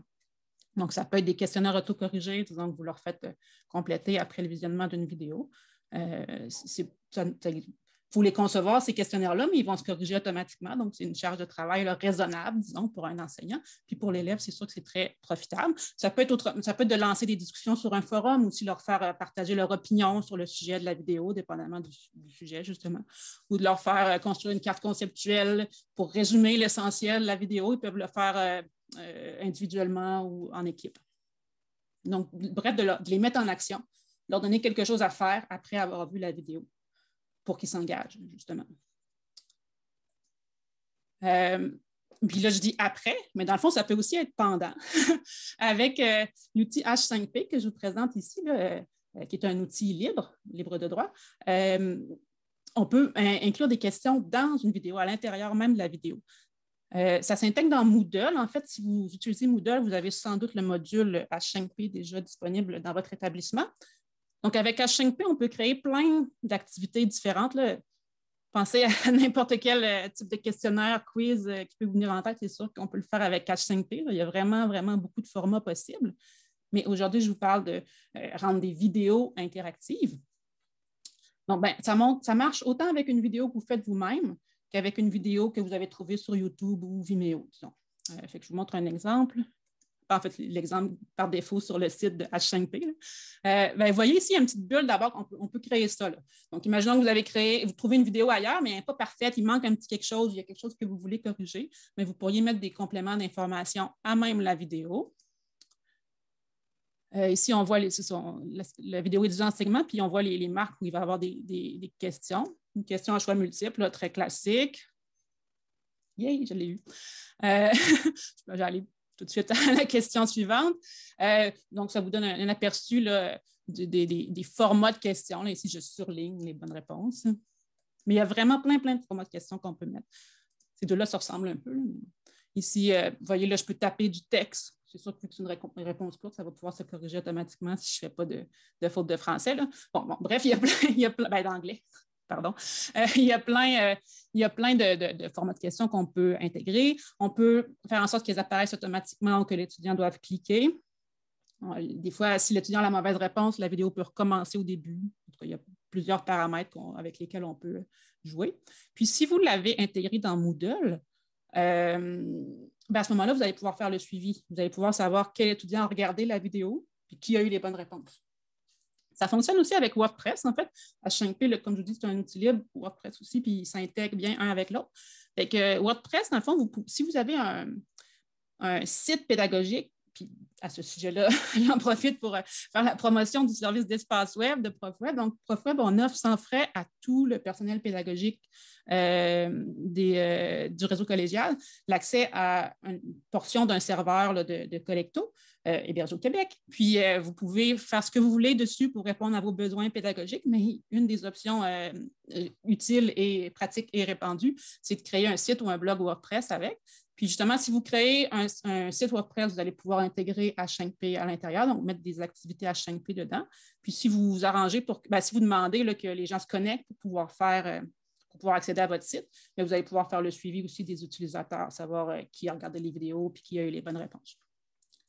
Donc, ça peut être des questionnaires autocorrigés, disons que vous leur faites compléter après le visionnement d'une vidéo. Il faut les concevoir, ces questionnaires-là, mais ils vont se corriger automatiquement. Donc, c'est une charge de travail là, raisonnable, disons, pour un enseignant. Puis pour l'élève, c'est sûr que c'est très profitable. Ça peut être de lancer des discussions sur un forum ou aussi leur faire partager leur opinion sur le sujet de la vidéo, dépendamment du sujet, justement, ou de leur faire construire une carte conceptuelle pour résumer l'essentiel de la vidéo. Ils peuvent le faire individuellement ou en équipe. Donc, bref, de les mettre en action. Leur donner quelque chose à faire après avoir vu la vidéo pour qu'ils s'engagent, justement. Puis là, je dis après, mais dans le fond, ça peut aussi être pendant. Avec l'outil H5P que je vous présente ici, là, qui est un outil libre de droit, on peut inclure des questions dans une vidéo, à l'intérieur même de la vidéo. Ça s'intègre dans Moodle. En fait, si vous utilisez Moodle, vous avez sans doute le module H5P déjà disponible dans votre établissement. Donc, avec H5P, on peut créer plein d'activités différentes, là. Pensez à n'importe quel type de questionnaire, quiz qui peut vous venir en tête. C'est sûr qu'on peut le faire avec H5P. Il y a vraiment, vraiment beaucoup de formats possibles. Mais aujourd'hui, je vous parle de rendre des vidéos interactives. Donc, ben, ça marche autant avec une vidéo que vous faites vous-même qu'avec une vidéo que vous avez trouvée sur YouTube ou Vimeo, disons. Fait que je vous montre un exemple. En fait, l'exemple par défaut sur le site de H5P. Bien, voyez ici, il y a une petite bulle d'abord, on peut créer ça. Là. Donc, imaginons que vous avez créé, vous trouvez une vidéo ailleurs, mais elle n'est pas parfaite, il manque un petit quelque chose, il y a quelque chose que vous voulez corriger, mais vous pourriez mettre des compléments d'information à même la vidéo. Ici, on voit, la vidéo est déjà en segment, puis on voit les marques où il va y avoir des questions. Une question à choix multiple, là, très classique. Yay, je l'ai eu. J'allais tout de suite à la question suivante. Donc, ça vous donne un aperçu là, des formats de questions. Là, ici, je surligne les bonnes réponses. Mais il y a vraiment plein de formats de questions qu'on peut mettre. Ces deux-là se ressemblent un peu. Là. Ici, vous voyez, là, je peux taper du texte. C'est sûr que vu que c'est une réponse courte, ça va pouvoir se corriger automatiquement si je ne fais pas de faute de français. Là. Bon, bref, il y a plein d'anglais. Pardon. Il y a plein de formats de questions qu'on peut intégrer. On peut faire en sorte qu'ils apparaissent automatiquement ou que l'étudiant doive cliquer. Des fois, si l'étudiant a la mauvaise réponse, la vidéo peut recommencer au début. En tout cas, il y a plusieurs paramètres avec lesquels on peut jouer. Puis, si vous l'avez intégré dans Moodle, à ce moment-là, vous allez pouvoir faire le suivi. Vous allez pouvoir savoir quel étudiant a regardé la vidéo et qui a eu les bonnes réponses. Ça fonctionne aussi avec WordPress, en fait. H5P, là, comme je vous dis, c'est un outil libre, WordPress aussi, puis il s'intègre bien un avec l'autre. Fait que WordPress, dans le fond, si vous avez un site pédagogique, puis à ce sujet-là, j'en profite pour faire la promotion du service d'espace web de Profweb. Donc, Profweb, on offre sans frais à tout le personnel pédagogique du réseau collégial l'accès à une portion d'un serveur là, de Collecto, hébergé au Québec. Puis, vous pouvez faire ce que vous voulez dessus pour répondre à vos besoins pédagogiques, mais une des options utiles et pratiques et répandues, c'est de créer un site ou un blog WordPress avec. Puis justement, si vous créez un site WordPress, vous allez pouvoir intégrer H5P à l'intérieur, donc mettre des activités H5P dedans. Puis si vous vous arrangez pour, si vous demandez là, que les gens se connectent pour pouvoir accéder à votre site, bien, vous allez pouvoir faire le suivi aussi des utilisateurs, savoir qui a regardé les vidéos puis qui a eu les bonnes réponses.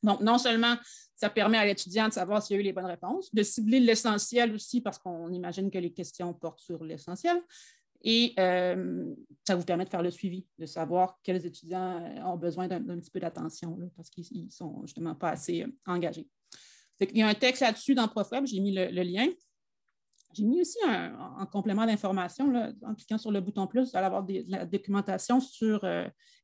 Donc, non seulement ça permet à l'étudiant de savoir s'il a eu les bonnes réponses, de cibler l'essentiel aussi parce qu'on imagine que les questions portent sur l'essentiel, et ça vous permet de faire le suivi, de savoir quels étudiants ont besoin d'un petit peu d'attention parce qu'ils ne sont justement pas assez engagés. Il y a un texte là-dessus dans Profweb, j'ai mis le lien. J'ai mis aussi un complément d'information, en cliquant sur le bouton « plus », vous allez avoir de la documentation sur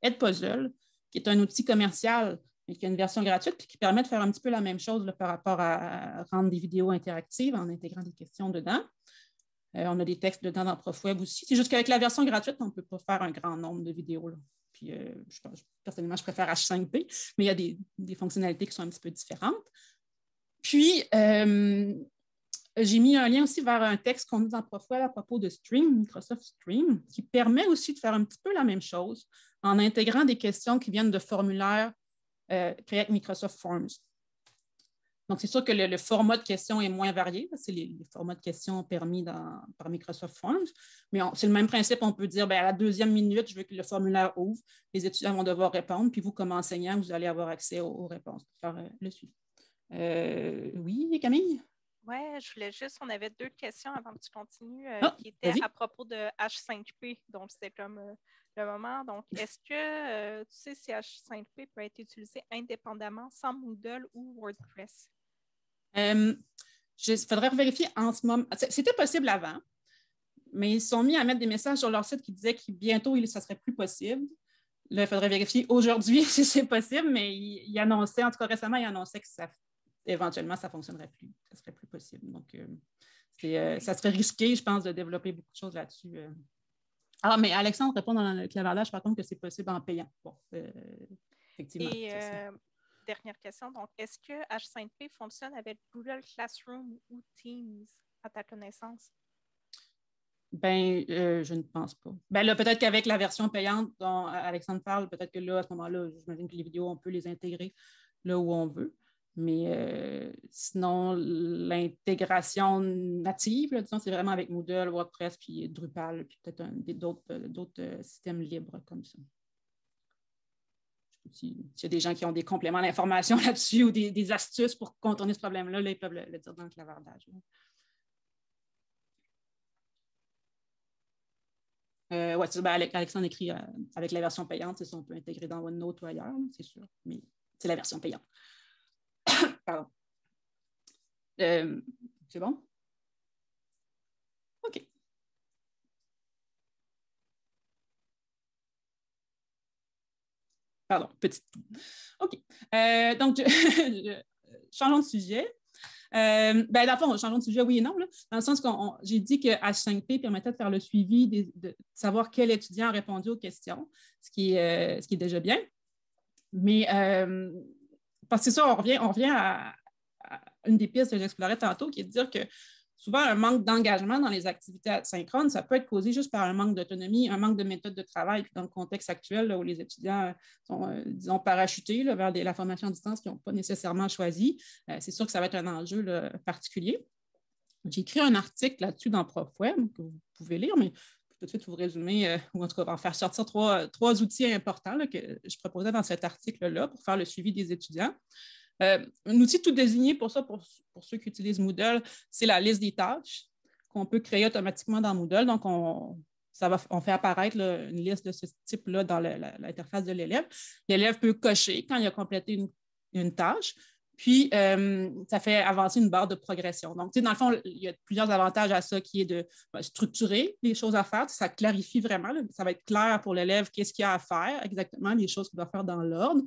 Edpuzzle, qui est un outil commercial, mais qui a une version gratuite puis qui permet de faire un petit peu la même chose là, par rapport à rendre des vidéos interactives en intégrant des questions dedans. On a des textes dedans dans Profweb aussi. C'est juste qu'avec la version gratuite, on ne peut pas faire un grand nombre de vidéos. Là. Puis, personnellement, je préfère H5P, mais il y a des fonctionnalités qui sont un petit peu différentes. Puis, j'ai mis un lien aussi vers un texte qu'on a dans Profweb à propos de Stream, Microsoft Stream, qui permet aussi de faire un petit peu la même chose en intégrant des questions qui viennent de formulaires créés avec Microsoft Forms. Donc, c'est sûr que le format de questions est moins varié. C'est les formats de questions permis par Microsoft Forms. Mais c'est le même principe. On peut dire, bien, à la deuxième minute, je veux que le formulaire ouvre. Les étudiants vont devoir répondre. Puis vous, comme enseignant, vous allez avoir accès aux réponses pour faire le suivi. Oui, Camille? Oui, je voulais juste, on avait deux questions avant que tu continues qui étaient à propos de H5P. Donc, c'était comme le moment. Donc, est-ce que tu sais si H5P peut être utilisé indépendamment sans Moodle ou WordPress? Il faudrait vérifier en ce moment. C'était possible avant, mais ils sont mis à mettre des messages sur leur site qui disaient que bientôt, ça ne serait plus possible. Là, il faudrait vérifier aujourd'hui si c'est possible, mais ils annonçaient, en tout cas récemment, ils annonçaient que ça éventuellement, ça ne fonctionnerait plus. Ça ne serait plus possible. Donc, ça serait risqué, je pense, de développer beaucoup de choses là-dessus. Ah, mais Alexandre répond dans le clavardage, par contre, que c'est possible en payant. Bon, effectivement. Et dernière question. Donc, est-ce que H5P fonctionne avec Google Classroom ou Teams, à ta connaissance? Ben, je ne pense pas. Ben là, peut-être qu'avec la version payante dont Alexandre parle, peut-être que là, à ce moment-là, j'imagine que les vidéos, on peut les intégrer là où on veut. Mais sinon, l'intégration native, là, disons, c'est vraiment avec Moodle, WordPress, puis Drupal, puis peut-être d'autres systèmes libres comme ça. S'il y a des gens qui ont des compléments d'information là-dessus ou des astuces pour contourner ce problème-là, là, ils peuvent le dire dans le clavardage. Oui, ben, Alexandre écrit avec la version payante, c'est ça, on peut intégrer dans OneNote ou ailleurs, c'est sûr, mais c'est la version payante. Pardon. C'est bon? OK. Pardon, petite. OK. Donc, changeons de sujet. Ben, dans le fond, changeons de sujet, oui et non, là, dans le sens que j'ai dit que H5P permettait de faire le suivi, de savoir quel étudiant a répondu aux questions, ce qui est déjà bien. Mais parce que c'est ça, on revient à une des pistes que j'explorais tantôt, qui est de dire que souvent, un manque d'engagement dans les activités asynchrones, ça peut être causé juste par un manque d'autonomie, un manque de méthode de travail. Puis dans le contexte actuel, là, où les étudiants sont, disons, parachutés là, vers la formation à distance qu'ils n'ont pas nécessairement choisi, c'est sûr que ça va être un enjeu là, particulier. J'ai écrit un article là-dessus dans Profweb que vous pouvez lire, mais tout de suite vous résumer, ou en tout cas, en faire sortir trois outils importants là, que je proposais dans cet article-là pour faire le suivi des étudiants. Un outil tout désigné pour ça, pour ceux qui utilisent Moodle, c'est la liste des tâches qu'on peut créer automatiquement dans Moodle. Donc, on fait apparaître là, une liste de ce type-là dans l'interface de l'élève. L'élève peut cocher quand il a complété une tâche, puis ça fait avancer une barre de progression. Donc, dans le fond, il y a plusieurs avantages à ça, qui est de structurer les choses à faire. Ça clarifie vraiment, là, ça va être clair pour l'élève qu'est-ce qu'il a à faire exactement, les choses qu'il doit faire dans l'ordre.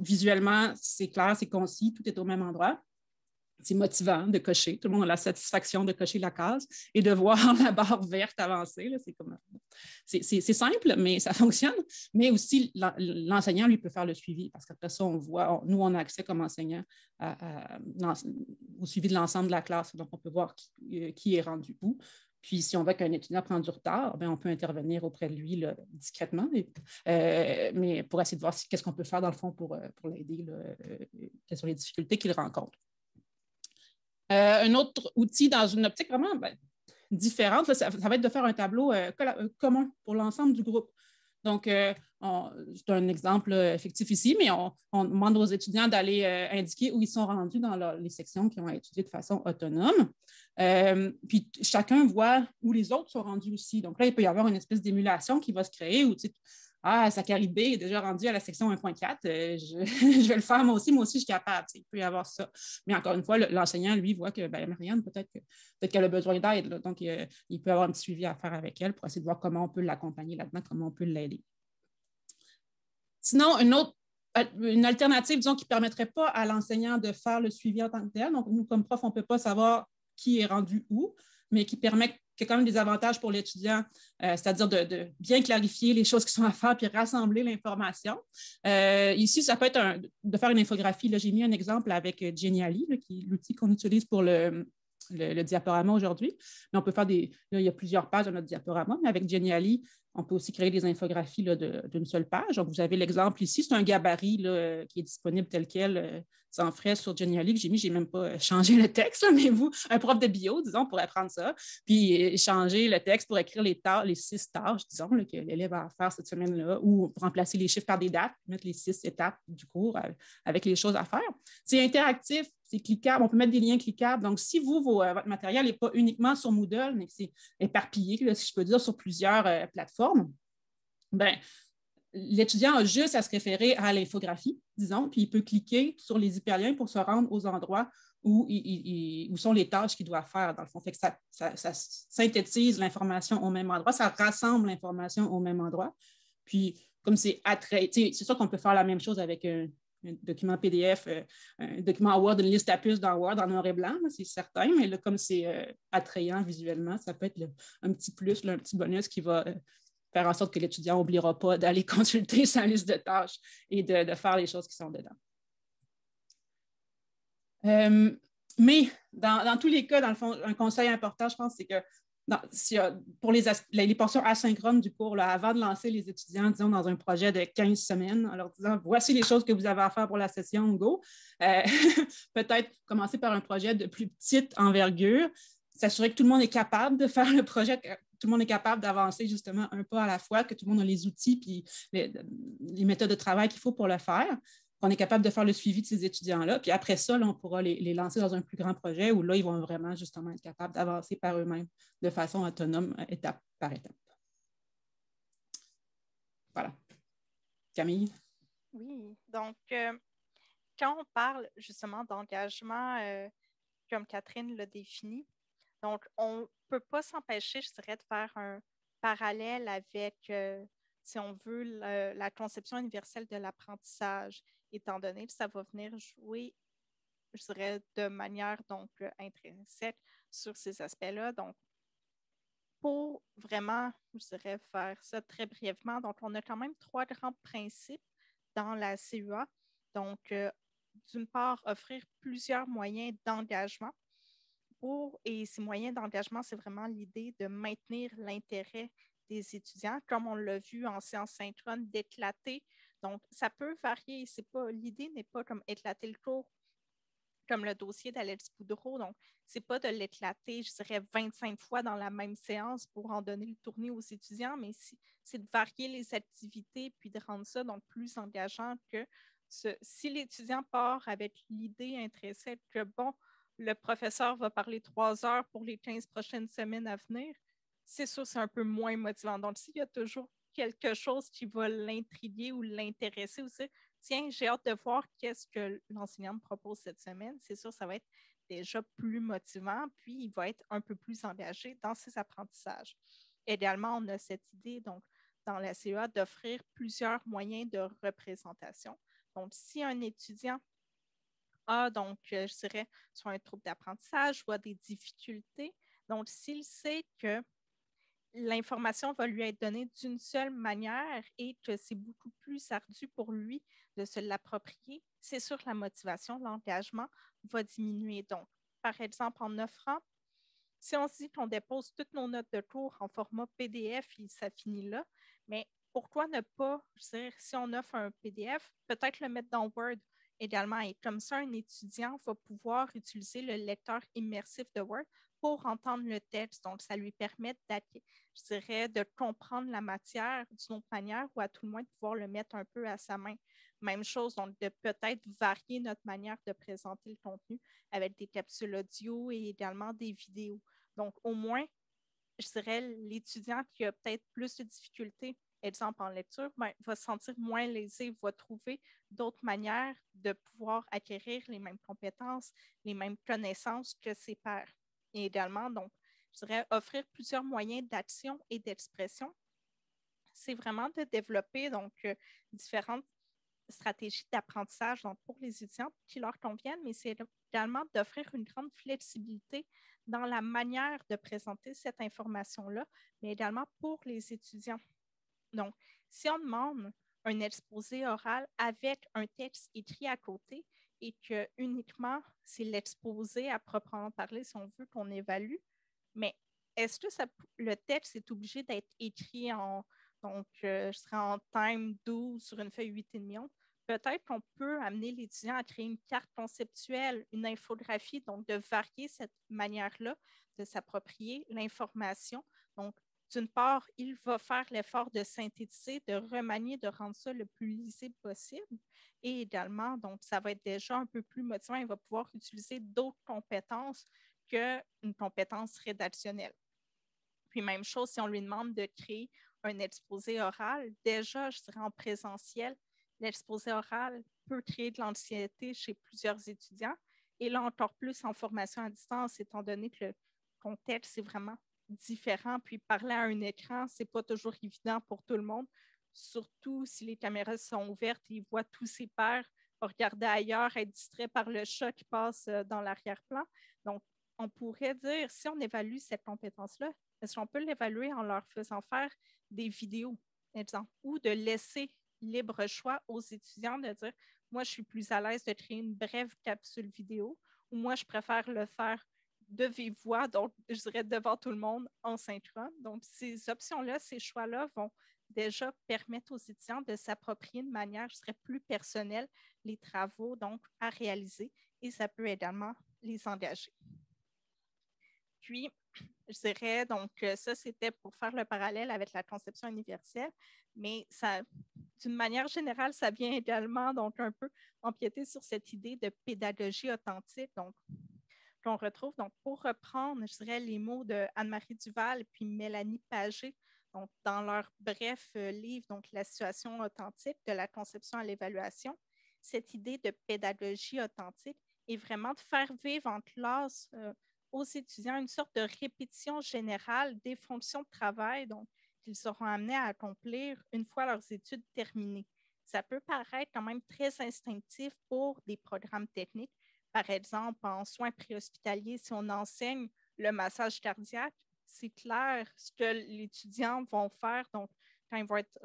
Visuellement, c'est clair, c'est concis, tout est au même endroit. C'est motivant de cocher. Tout le monde a la satisfaction de cocher la case et de voir la barre verte avancer. C'est simple, mais ça fonctionne. Mais aussi, l'enseignant, lui, peut faire le suivi parce qu'après ça, on voit, nous, on a accès comme enseignant au suivi de l'ensemble de la classe. Donc, on peut voir qui est rendu où. Puis, si on voit qu'un étudiant prend du retard, bien, on peut intervenir auprès de lui là, discrètement, mais pour essayer de voir qu'est-ce qu'on peut faire dans le fond pour l'aider, quelles sont les difficultés qu'il rencontre. Un autre outil dans une optique vraiment bien, différente, là, ça va être de faire un tableau commun pour l'ensemble du groupe. Donc, c'est un exemple effectif ici, mais on demande aux étudiants d'aller indiquer où ils sont rendus dans les sections qu'ils ont étudiées de façon autonome. Puis, chacun voit où les autres sont rendus aussi. Donc là, il peut y avoir une espèce d'émulation qui va se créer où, tu sais, ah, Zachary B est déjà rendu à la section 1.4, je vais le faire moi aussi je suis capable. Il peut y avoir ça. Mais encore une fois, l'enseignant, lui, voit que ben, Marianne, peut-être qu'elle a besoin d'aide. Donc, il peut avoir un petit suivi à faire avec elle pour essayer de voir comment on peut l'accompagner là-dedans, comment on peut l'aider. Sinon, une alternative, disons, qui ne permettrait pas à l'enseignant de faire le suivi en tant que tel. Donc, nous, comme prof, on ne peut pas savoir qui est rendu où, mais qui permet qu'il y a quand même des avantages pour l'étudiant, c'est-à-dire de bien clarifier les choses qui sont à faire puis rassembler l'information. Ici, ça peut être de faire une infographie. J'ai mis un exemple avec Genially, là, qui est l'outil qu'on utilise pour le diaporama aujourd'hui. Mais on peut faire là, il y a plusieurs pages dans notre diaporama, mais avec Genially, on peut aussi créer des infographies d'une seule page. Donc, vous avez l'exemple ici, c'est un gabarit là, qui est disponible tel quel, sans frais sur Genially que j'ai mis. Je n'ai même pas changé le texte, là, mais vous, un prof de bio, disons, pourrait prendre ça, puis changer le texte pour écrire les 6 tâches, disons, là, que l'élève va faire cette semaine-là, ou remplacer les chiffres par des dates, mettre les 6 étapes du cours avec les choses à faire. C'est interactif, c'est cliquable, on peut mettre des liens cliquables. Donc, si votre matériel n'est pas uniquement sur Moodle, mais que c'est éparpillé, là, si je peux dire, sur plusieurs plateformes, ben, l'étudiant a juste à se référer à l'infographie, disons, puis il peut cliquer sur les hyperliens pour se rendre aux endroits où sont les tâches qu'il doit faire, dans le fond. Fait que ça synthétise l'information au même endroit, ça rassemble l'information au même endroit. Puis, comme c'est attrait, c'est sûr qu'on peut faire la même chose avec un document PDF, un document Word, une liste à puces dans Word en noir et blanc, c'est certain, mais là, comme c'est attrayant visuellement, ça peut être un petit plus, un petit bonus qui va faire en sorte que l'étudiant n'oubliera pas d'aller consulter sa liste de tâches et de faire les choses qui sont dedans. Mais dans tous les cas, dans le fond, un conseil important, je pense, c'est que Non, si, pour les portions asynchrones du cours, là, avant de lancer les étudiants, disons, dans un projet de 15 semaines, en leur disant, voici les choses que vous avez à faire pour la session, go. Peut-être commencer par un projet de plus petite envergure, s'assurer que tout le monde est capable de faire le projet, que tout le monde est capable d'avancer justement un pas à la fois, que tout le monde a les outils puis les méthodes de travail qu'il faut pour le faire, qu'on est capable de faire le suivi de ces étudiants-là. Puis après ça, là, on pourra les lancer dans un plus grand projet où là, ils vont vraiment justement être capables d'avancer par eux-mêmes de façon autonome, étape par étape. Voilà. Camille? Oui, donc quand on parle justement d'engagement, comme Catherine l'a défini, donc on ne peut pas s'empêcher, je dirais, de faire un parallèle avec, si on veut, la conception universelle de l'apprentissage, étant donné que ça va venir jouer, je dirais, de manière donc intrinsèque sur ces aspects-là. Donc, pour vraiment, je dirais, faire ça très brièvement, donc on a quand même trois grands principes dans la CUA. Donc, d'une part, offrir plusieurs moyens d'engagement. Et ces moyens d'engagement, c'est vraiment l'idée de maintenir l'intérêt des étudiants, comme on l'a vu en séance synchrone, d'éclater. Donc, ça peut varier. L'idée n'est pas comme éclater le cours, comme le dossier d'Alex Goudreau. Donc, ce n'est pas de l'éclater, je dirais, 25 fois dans la même séance pour en donner le tournis aux étudiants, mais c'est de varier les activités puis de rendre ça donc plus engageant que si l'étudiant part avec l'idée intrinsèque que, bon, le professeur va parler 3 heures pour les 15 prochaines semaines à venir, c'est sûr, c'est un peu moins motivant. Donc, s'il y a toujours quelque chose qui va l'intriguer ou l'intéresser aussi, tiens, j'ai hâte de voir qu'est-ce que l'enseignant me propose cette semaine, c'est sûr, ça va être déjà plus motivant, puis il va être un peu plus engagé dans ses apprentissages. Également, on a cette idée, donc, dans la CEA, d'offrir plusieurs moyens de représentation. Donc, si un étudiant a, donc, je dirais, soit un trouble d'apprentissage ou a des difficultés, donc, s'il sait que l'information va lui être donnée d'une seule manière et que c'est beaucoup plus ardu pour lui de se l'approprier, c'est sûr que la motivation, l'engagement va diminuer. Donc, par exemple, en offrant, si on se dit qu'on dépose toutes nos notes de cours en format PDF et ça finit là, mais pourquoi ne pas, je dirais, si on offre un PDF, peut-être le mettre dans Word également. Et comme ça, un étudiant va pouvoir utiliser le lecteur immersif de Word pour entendre le texte. Donc, ça lui permet, je dirais, de comprendre la matière d'une autre manière ou à tout le moins de pouvoir le mettre un peu à sa main. Même chose, donc, de peut-être varier notre manière de présenter le contenu avec des capsules audio et également des vidéos. Donc, au moins, je dirais, l'étudiant qui a peut-être plus de difficultés, exemple en lecture, ben, va se sentir moins lésé, va trouver d'autres manières de pouvoir acquérir les mêmes compétences, les mêmes connaissances que ses pairs. Et également, donc, je dirais, offrir plusieurs moyens d'action et d'expression. C'est vraiment de développer donc différentes stratégies d'apprentissage pour les étudiants qui leur conviennent, mais c'est également d'offrir une grande flexibilité dans la manière de présenter cette information-là, mais également pour les étudiants. Donc, si on demande un exposé oral avec un texte écrit à côté et que uniquement c'est l'exposé à proprement parler, si on veut qu'on évalue, mais est-ce que le texte est obligé d'être écrit en, donc, je serais en time 12 sur une feuille 8,5 onces? Peut-être qu'on peut amener l'étudiant à créer une carte conceptuelle, une infographie, donc de varier cette manière-là, de s'approprier l'information, donc, d'une part, il va faire l'effort de synthétiser, de remanier, de rendre ça le plus lisible possible. Et également, donc, ça va être déjà un peu plus motivant. Il va pouvoir utiliser d'autres compétences qu'une compétence rédactionnelle. Puis, même chose, si on lui demande de créer un exposé oral, déjà, je dirais en présentiel, l'exposé oral peut créer de l'anxiété chez plusieurs étudiants. Et là, encore plus en formation à distance, étant donné que le contexte, c'est vraiment différent, puis parler à un écran, c'est pas toujours évident pour tout le monde, surtout si les caméras sont ouvertes et ils voient tous ses pairs regarder ailleurs, être distrait par le chat qui passe dans l'arrière-plan. Donc, on pourrait dire, si on évalue cette compétence-là, est-ce qu'on peut l'évaluer en leur faisant faire des vidéos, exemple, ou de laisser libre choix aux étudiants de dire, moi, je suis plus à l'aise de créer une brève capsule vidéo, ou moi, je préfère le faire de vive voix, donc je dirais devant tout le monde en synchrone. Donc ces options-là, ces choix-là vont déjà permettre aux étudiants de s'approprier de manière, je dirais, plus personnelle les travaux donc à réaliser et ça peut également les engager. Puis, je dirais, donc ça c'était pour faire le parallèle avec la conception universelle, mais ça, d'une manière générale, ça vient également donc un peu empiéter sur cette idée de pédagogie authentique, donc qu'on retrouve. Donc, pour reprendre, je dirais, les mots de Anne-Marie Duval et puis Mélanie Pagé, donc dans leur bref livre, donc La situation authentique de la conception à l'évaluation, cette idée de pédagogie authentique est vraiment de faire vivre en classe aux étudiants une sorte de répétition générale des fonctions de travail qu'ils seront amenés à accomplir une fois leurs études terminées. Ça peut paraître quand même très instinctif pour des programmes techniques. Par exemple, en soins préhospitaliers, si on enseigne le massage cardiaque, c'est clair ce que l'étudiant va faire donc, quand ils vont être,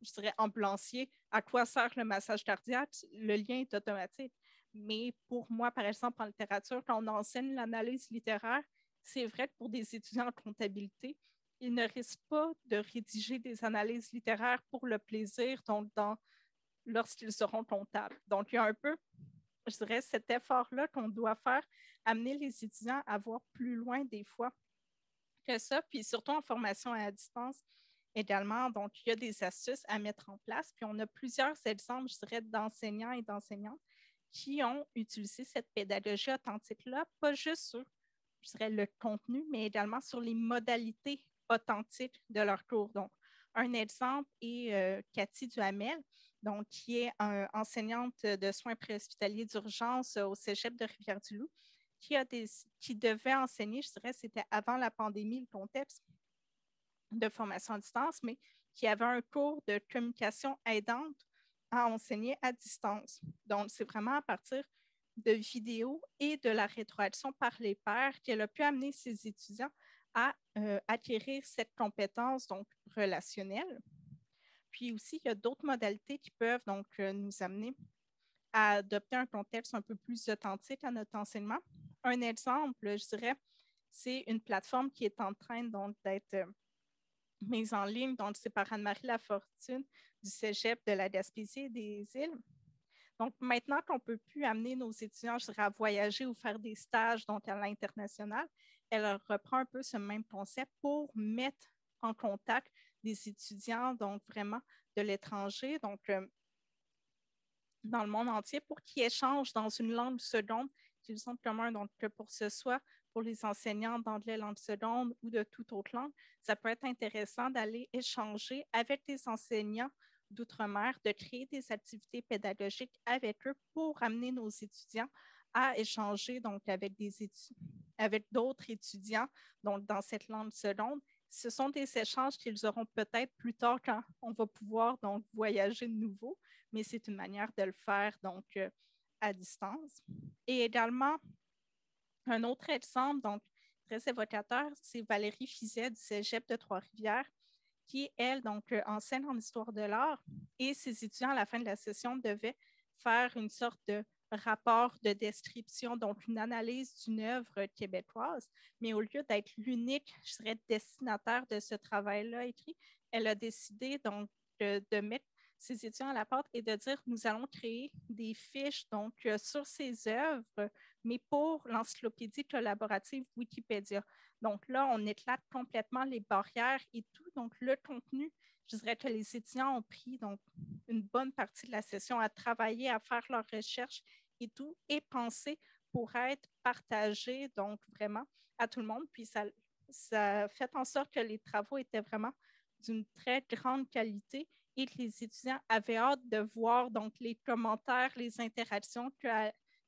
je dirais, ambulanciers, à quoi sert le massage cardiaque, le lien est automatique. Mais pour moi, par exemple, en littérature, quand on enseigne l'analyse littéraire, c'est vrai que pour des étudiants en comptabilité, ils ne risquent pas de rédiger des analyses littéraires pour le plaisir, donc lorsqu'ils seront comptables. Donc, il y a un peu... je dirais, cet effort-là qu'on doit faire, amener les étudiants à voir plus loin des fois que ça, puis surtout en formation à distance également, donc il y a des astuces à mettre en place, puis on a plusieurs exemples, je dirais, d'enseignants et d'enseignantes qui ont utilisé cette pédagogie authentique-là, pas juste sur, je dirais, le contenu, mais également sur les modalités authentiques de leur cours, donc. Un exemple est Cathy Duhamel, donc, qui est enseignante de soins préhospitaliers d'urgence au Cégep de Rivière-du-Loup, qui devait enseigner, je dirais, c'était avant la pandémie, le contexte de formation à distance, mais qui avait un cours de communication aidante à enseigner à distance. Donc, c'est vraiment à partir de vidéos et de la rétroaction par les pairs qu'elle a pu amener ses étudiants à acquérir cette compétence donc, relationnelle. Puis aussi, il y a d'autres modalités qui peuvent donc, nous amener à adopter un contexte un peu plus authentique à notre enseignement. Un exemple, je dirais, c'est une plateforme qui est en train d'être mise en ligne, donc c'est par Anne-Marie Lafortune du Cégep de la Gaspésie et des îles. Donc, maintenant qu'on ne peut plus amener nos étudiants, je dirais, à voyager ou faire des stages donc, à l'international, elle reprend un peu ce même concept pour mettre en contact des étudiants, donc vraiment de l'étranger, donc dans le monde entier, pour qu'ils échangent dans une langue seconde qu'ils ont de commun. Donc, que pour ce soit pour les enseignants d'anglais langue seconde ou de toute autre langue, ça peut être intéressant d'aller échanger avec des enseignants d'outre-mer, de créer des activités pédagogiques avec eux pour amener nos étudiants à échanger donc, avec d'autres étudiants donc, dans cette langue seconde. Ce sont des échanges qu'ils auront peut-être plus tard quand on va pouvoir donc, voyager de nouveau, mais c'est une manière de le faire donc, à distance. Et également, un autre exemple donc, très évocateur, c'est Valérie Fizet du Cégep de Trois-Rivières, qui, elle, donc, enseigne en histoire de l'art, et ses étudiants, à la fin de la session, devaient faire une sorte de rapport de description, donc une analyse d'une œuvre québécoise, mais au lieu d'être l'unique, je dirais, destinataire de ce travail-là écrit, elle a décidé, donc, de mettre ses étudiants à la porte et de dire, nous allons créer des fiches, donc, sur ces œuvres, mais pour l'encyclopédie collaborative Wikipédia. Donc là, on éclate complètement les barrières et tout. Donc, le contenu, je dirais que les étudiants ont pris donc, une bonne partie de la session à travailler, à faire leurs recherches et tout, et penser pour être partagé, donc vraiment à tout le monde. Puis ça fait en sorte que les travaux étaient vraiment d'une très grande qualité et que les étudiants avaient hâte de voir donc, les commentaires, les interactions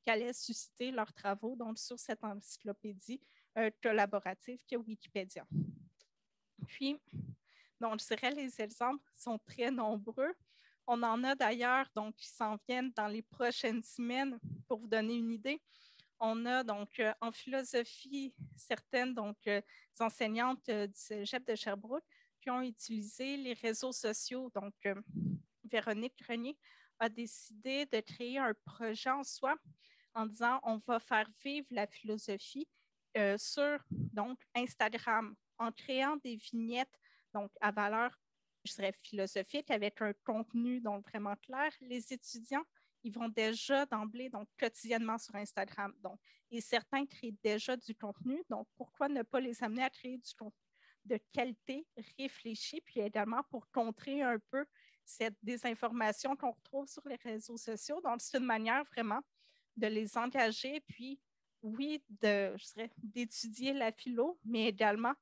qu'allaient susciter leurs travaux donc, sur cette encyclopédie collaborative que Wikipédia. Puis, donc, je dirais les exemples sont très nombreux. On en a d'ailleurs donc qui s'en viennent dans les prochaines semaines pour vous donner une idée. On a donc en philosophie certaines donc enseignantes du Cégep de Sherbrooke qui ont utilisé les réseaux sociaux. Donc, Véronique Grenier a décidé de créer un projet en soi en disant on va faire vivre la philosophie sur donc, Instagram en créant des vignettes donc, à valeur, je dirais, philosophique avec un contenu donc, vraiment clair. Les étudiants, ils vont déjà d'emblée, donc quotidiennement sur Instagram. Donc, et certains créent déjà du contenu. Donc, pourquoi ne pas les amener à créer du contenu de qualité, réfléchi, puis également pour contrer un peu cette désinformation qu'on retrouve sur les réseaux sociaux. Donc, c'est une manière vraiment de les engager, puis oui, d'étudier la philo, mais également,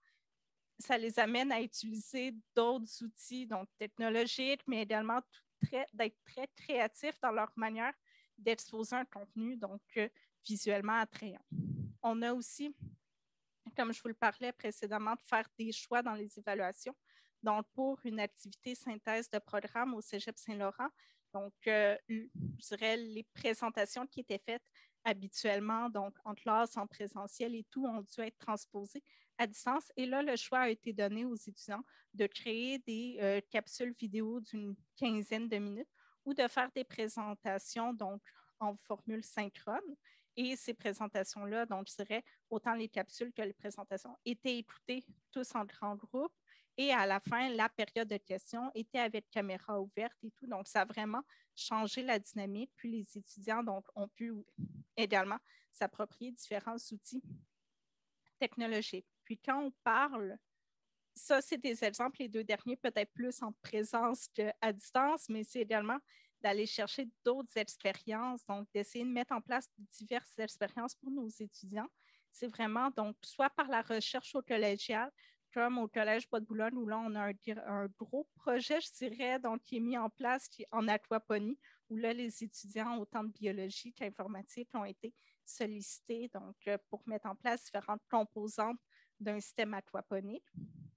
ça les amène à utiliser d'autres outils, donc technologiques, mais également d'être très créatifs dans leur manière d'exposer un contenu, donc visuellement attrayant. On a aussi, comme je vous le parlais précédemment, de faire des choix dans les évaluations. Donc, pour une activité synthèse de programme au Cégep Saint-Laurent, donc, je dirais, les présentations qui étaient faites habituellement, donc en classe, en présentiel et tout, ont dû être transposées à distance. Et là, le choix a été donné aux étudiants de créer des capsules vidéo d'une 15aine de minutes ou de faire des présentations, donc, en formule synchrone. Et ces présentations-là, donc, je dirais, autant les capsules que les présentations étaient écoutées tous en grand groupe. Et à la fin, la période de questions était avec caméra ouverte et tout. Donc, ça a vraiment changé la dynamique. Puis, les étudiants donc, ont pu également s'approprier différents outils technologiques. Puis, quand on parle, ça, c'est des exemples, les deux derniers, peut-être plus en présence qu'à distance, mais c'est également d'aller chercher d'autres expériences, donc d'essayer de mettre en place diverses expériences pour nos étudiants. C'est vraiment, donc, soit par la recherche au collégial, comme au Collège Bois-de-Boulogne, où là, on a un gros projet, je dirais, donc, qui est mis en place qui est en aquaponie, où là, les étudiants, autant de biologie qu'informatique, ont été sollicités donc, pour mettre en place différentes composantes d'un système aquaponique.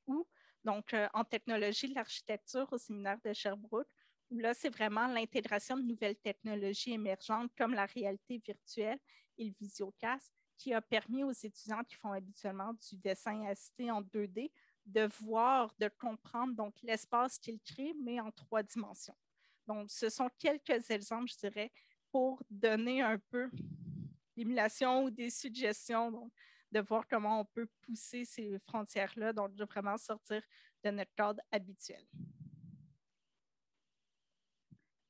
Ou, donc, en technologie de l'architecture au séminaire de Sherbrooke, où là, c'est vraiment l'intégration de nouvelles technologies émergentes comme la réalité virtuelle et le visiocast, qui a permis aux étudiants qui font habituellement du dessin assisté en 2D de voir, de comprendre donc l'espace qu'ils créent, mais en 3 dimensions. Donc, ce sont quelques exemples, je dirais, pour donner un peu d'émulation ou des suggestions, donc, de voir comment on peut pousser ces frontières-là, donc de vraiment sortir de notre cadre habituel.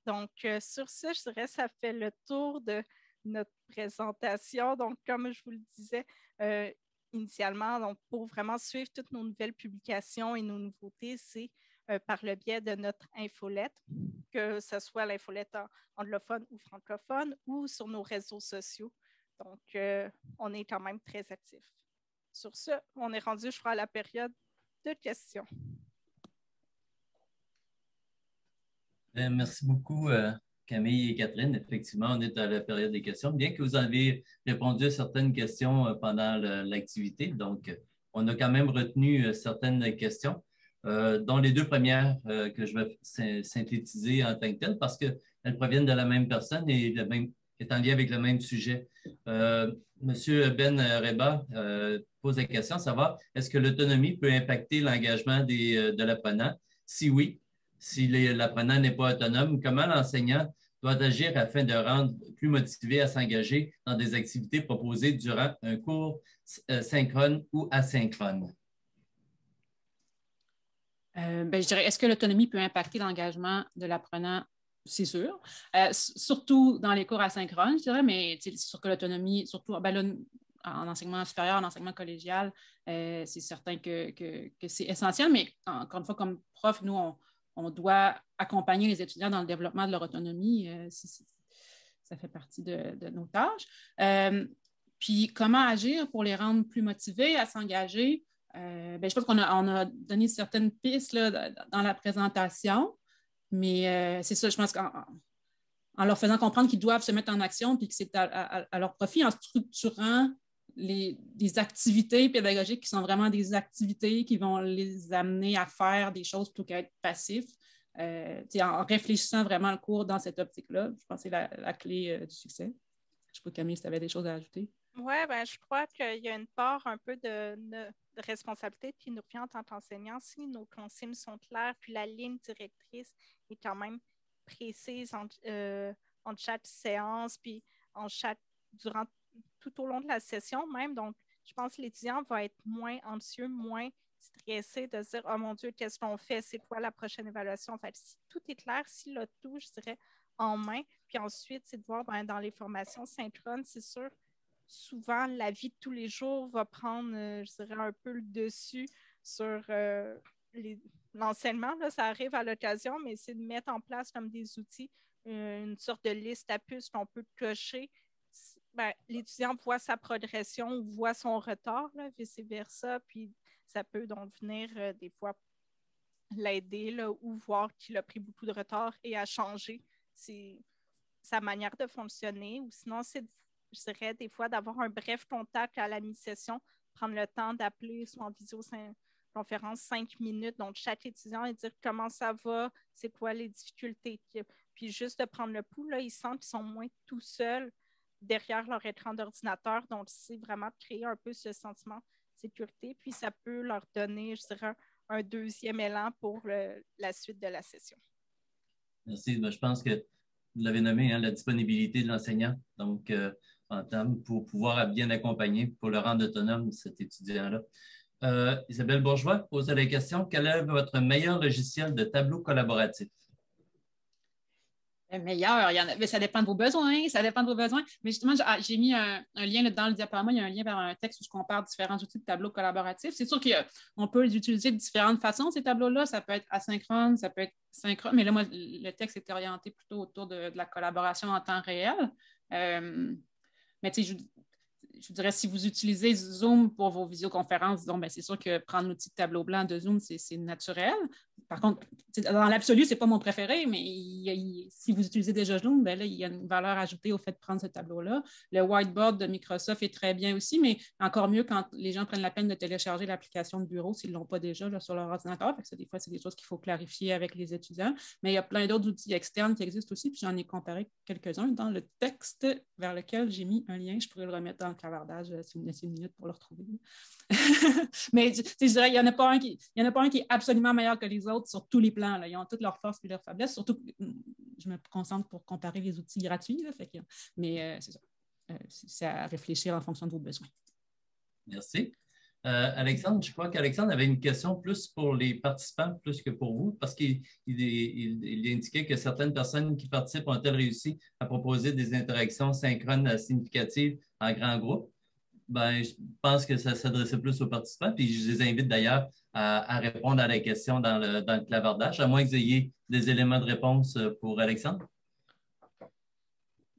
Donc, sur ce, je dirais, ça fait le tour de notre présentation. Donc, comme je vous le disais initialement, donc, pour vraiment suivre toutes nos nouvelles publications et nos nouveautés, c'est par le biais de notre infolette, que ce soit l'infolette anglophone ou francophone, ou sur nos réseaux sociaux. Donc, on est quand même très actifs. Sur ce, on est rendu, je crois, à la période de questions. Merci beaucoup, Camille et Catherine. Effectivement, on est à la période des questions, bien que vous avez répondu à certaines questions pendant l'activité. Donc, on a quand même retenu certaines questions, dont les deux premières que je vais synthétiser en tant que telles, parce qu'elles proviennent de la même personne et le même, est en lien avec le même sujet. Monsieur Ben Reba pose la question, savoir est-ce que l'autonomie peut impacter l'engagement de l'apprenant? Si oui, si l'apprenant n'est pas autonome, comment l'enseignant doit agir afin de rendre plus motivé à s'engager dans des activités proposées durant un cours synchrone ou asynchrone? Je dirais, est-ce que l'autonomie peut impacter l'engagement de l'apprenant? C'est sûr. Surtout dans les cours asynchrones, je dirais, mais c'est sûr que l'autonomie, surtout en enseignement supérieur, en enseignement collégial, c'est certain que c'est essentiel, mais encore une fois, comme prof, nous, on doit accompagner les étudiants dans le développement de leur autonomie. Ça fait partie de nos tâches. Puis, comment agir pour les rendre plus motivés à s'engager? Je pense qu'on a donné certaines pistes là, dans la présentation, mais c'est ça, je pense qu'en leur faisant comprendre qu'ils doivent se mettre en action puis que c'est à leur profit, en structurant des activités pédagogiques qui sont vraiment des activités qui vont les amener à faire des choses plutôt qu'à être passifs, en réfléchissant vraiment le cours dans cette optique-là. Je pense que c'est la clé du succès. Je ne sais pas, Camille, si tu avais des choses à ajouter. Oui, je crois qu'il y a une part un peu de responsabilité qui nous revient en tant qu'enseignants. Si nos consignes sont claires, puis la ligne directrice est quand même précise en chaque séance, puis durant tout au long de la session même. Donc, je pense que l'étudiant va être moins anxieux, moins stressé de se dire « Oh mon Dieu, qu'est-ce qu'on fait? C'est quoi la prochaine évaluation? » En fait, si tout est clair, s'il a tout, je dirais, en main. Puis ensuite, c'est de voir dans les formations synchrones, c'est sûr, souvent, la vie de tous les jours va prendre, je dirais, un peu le dessus sur l'enseignement. Ça arrive à l'occasion, mais c'est de mettre en place comme des outils, une sorte de liste à puces qu'on peut cocher. L'étudiant voit sa progression ou voit son retard, vice-versa, puis ça peut donc venir des fois l'aider ou voir qu'il a pris beaucoup de retard et à changer sa manière de fonctionner. Ou sinon, c'est, je dirais, des fois d'avoir un bref contact à la mi-session, prendre le temps d'appeler soit en visioconférence 5 minutes, donc chaque étudiant et dire comment ça va, c'est quoi les difficultés. Puis juste de prendre le pouls, ils sentent qu'ils sont moins tout seuls derrière leur écran d'ordinateur. Donc, c'est vraiment créer un peu ce sentiment de sécurité. Puis, ça peut leur donner, je dirais, un deuxième élan pour la suite de la session. Merci. Je pense que vous l'avez nommé, la disponibilité de l'enseignant. Donc, en termes pour pouvoir bien accompagner, pour le rendre autonome, cet étudiant-là. Isabelle Bourgeois posait la question, quel est votre meilleur logiciel de tableau collaboratif? Meilleur, il y en a, mais ça dépend de vos besoins, ça dépend de vos besoins. Mais justement, j'ai mis un lien dans le diaporama, il y a un lien vers un texte où je compare différents outils de tableaux collaboratifs. C'est sûr qu'on peut les utiliser de différentes façons, ces tableaux-là. Ça peut être asynchrone, ça peut être synchrone, mais là, moi, le texte est orienté plutôt autour de la collaboration en temps réel. Mais tu sais, je dirais, si vous utilisez Zoom pour vos visioconférences, disons, c'est sûr que prendre l'outil de tableau blanc de Zoom, c'est naturel. Par contre, dans l'absolu, ce n'est pas mon préféré, mais si vous utilisez déjà Zoom, là, il y a une valeur ajoutée au fait de prendre ce tableau-là. Le whiteboard de Microsoft est très bien aussi, mais encore mieux quand les gens prennent la peine de télécharger l'application de bureau s'ils ne l'ont pas déjà sur leur ordinateur. Parce que des fois, c'est des choses qu'il faut clarifier avec les étudiants. Mais il y a plein d'autres outils externes qui existent aussi, puis j'en ai comparé quelques-uns dans le texte vers lequel j'ai mis un lien. Je pourrais le remettre dans le clavardage, si vous me laissez une minute pour le retrouver. Mais je dirais, il n'y en a pas un qui est absolument meilleur que les autres sur tous les plans. Ils ont toutes leurs forces et leurs faiblesses. Surtout, je me concentre pour comparer les outils gratuits. Mais c'est ça. C'est à réfléchir en fonction de vos besoins. Merci. Alexandre, je crois qu'Alexandre avait une question plus pour les participants, plus que pour vous, parce qu'il indiquait que certaines personnes qui participent ont-elles réussi à proposer des interactions synchrones significatives en grand groupe. Je pense que ça s'adressait plus aux participants, puis je les invite d'ailleurs à répondre à la question dans le clavardage, à moins que vous ayez des éléments de réponse pour Alexandre.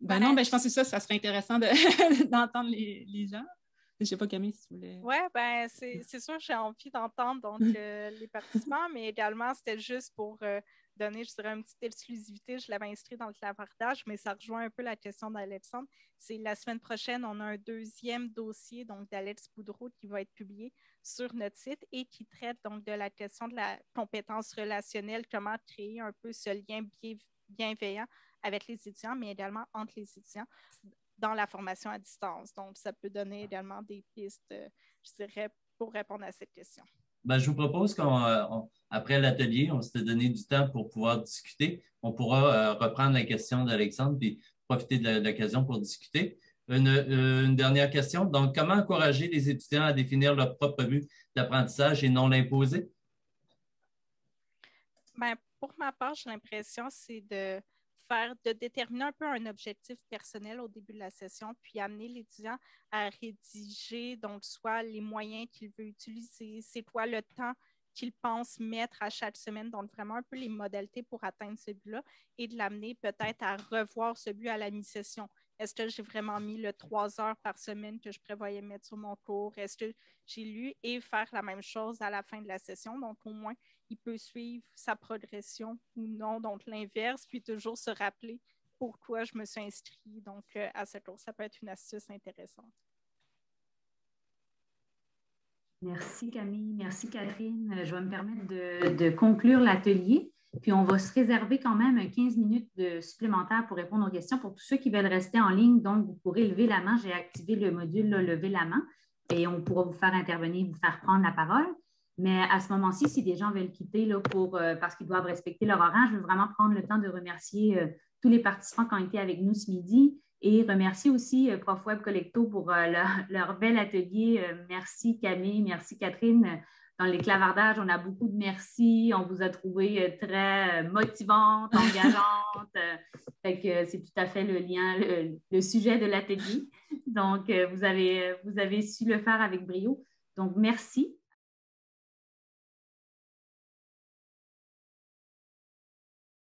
Je pense que ça serait intéressant d'entendre les gens. Je ne sais pas, Camille, si tu voulais... Oui, c'est sûr, j'ai envie d'entendre les participants, mais également, c'était juste pour donner, je dirais, une petite exclusivité. Je l'avais inscrit dans le clavardage, mais ça rejoint un peu la question d'Alexandre. C'est la semaine prochaine, on a un deuxième dossier d'Alex Goudreau qui va être publié sur notre site et qui traite de la question de la compétence relationnelle, comment créer un peu ce lien bienveillant avec les étudiants, mais également entre les étudiants, dans la formation à distance. Donc, ça peut donner également des pistes, je dirais, pour répondre à cette question. Je vous propose qu'après l'atelier, on s'était donné du temps pour pouvoir discuter. On pourra reprendre la question d'Alexandre puis profiter de l'occasion pour discuter. Une dernière question. Donc, comment encourager les étudiants à définir leur propre but d'apprentissage et non l'imposer? Pour ma part, j'ai l'impression, c'est de déterminer un peu un objectif personnel au début de la session, puis amener l'étudiant à rédiger, soit les moyens qu'il veut utiliser, c'est quoi le temps qu'il pense mettre à chaque semaine, vraiment un peu les modalités pour atteindre ce but-là, et de l'amener peut-être à revoir ce but à la mi-session. Est-ce que j'ai vraiment mis le 3 heures par semaine que je prévoyais mettre sur mon cours? Est-ce que j'ai lu? Et faire la même chose à la fin de la session. Donc, au moins, il peut suivre sa progression ou non, l'inverse, puis toujours se rappeler pourquoi je me suis inscrit à ce cours. Ça peut être une astuce intéressante. Merci, Camille. Merci, Catherine. Je vais me permettre de conclure l'atelier. Puis, on va se réserver quand même 15 minutes supplémentaires pour répondre aux questions. Pour tous ceux qui veulent rester en ligne, donc, vous pourrez lever la main. J'ai activé le module « Lever la main » et on pourra vous faire intervenir, vous faire prendre la parole. Mais à ce moment-ci, si des gens veulent quitter parce qu'ils doivent respecter leur horaire, je veux vraiment prendre le temps de remercier tous les participants qui ont été avec nous ce midi Et remercier aussi Profweb Collecto pour leur bel atelier. Merci Camille, merci Catherine. Dans les clavardages, on a beaucoup de merci. On vous a trouvé très motivante, engageante. C'est tout à fait le lien, le sujet de l'atelier. Donc, vous avez su le faire avec brio. Donc, merci.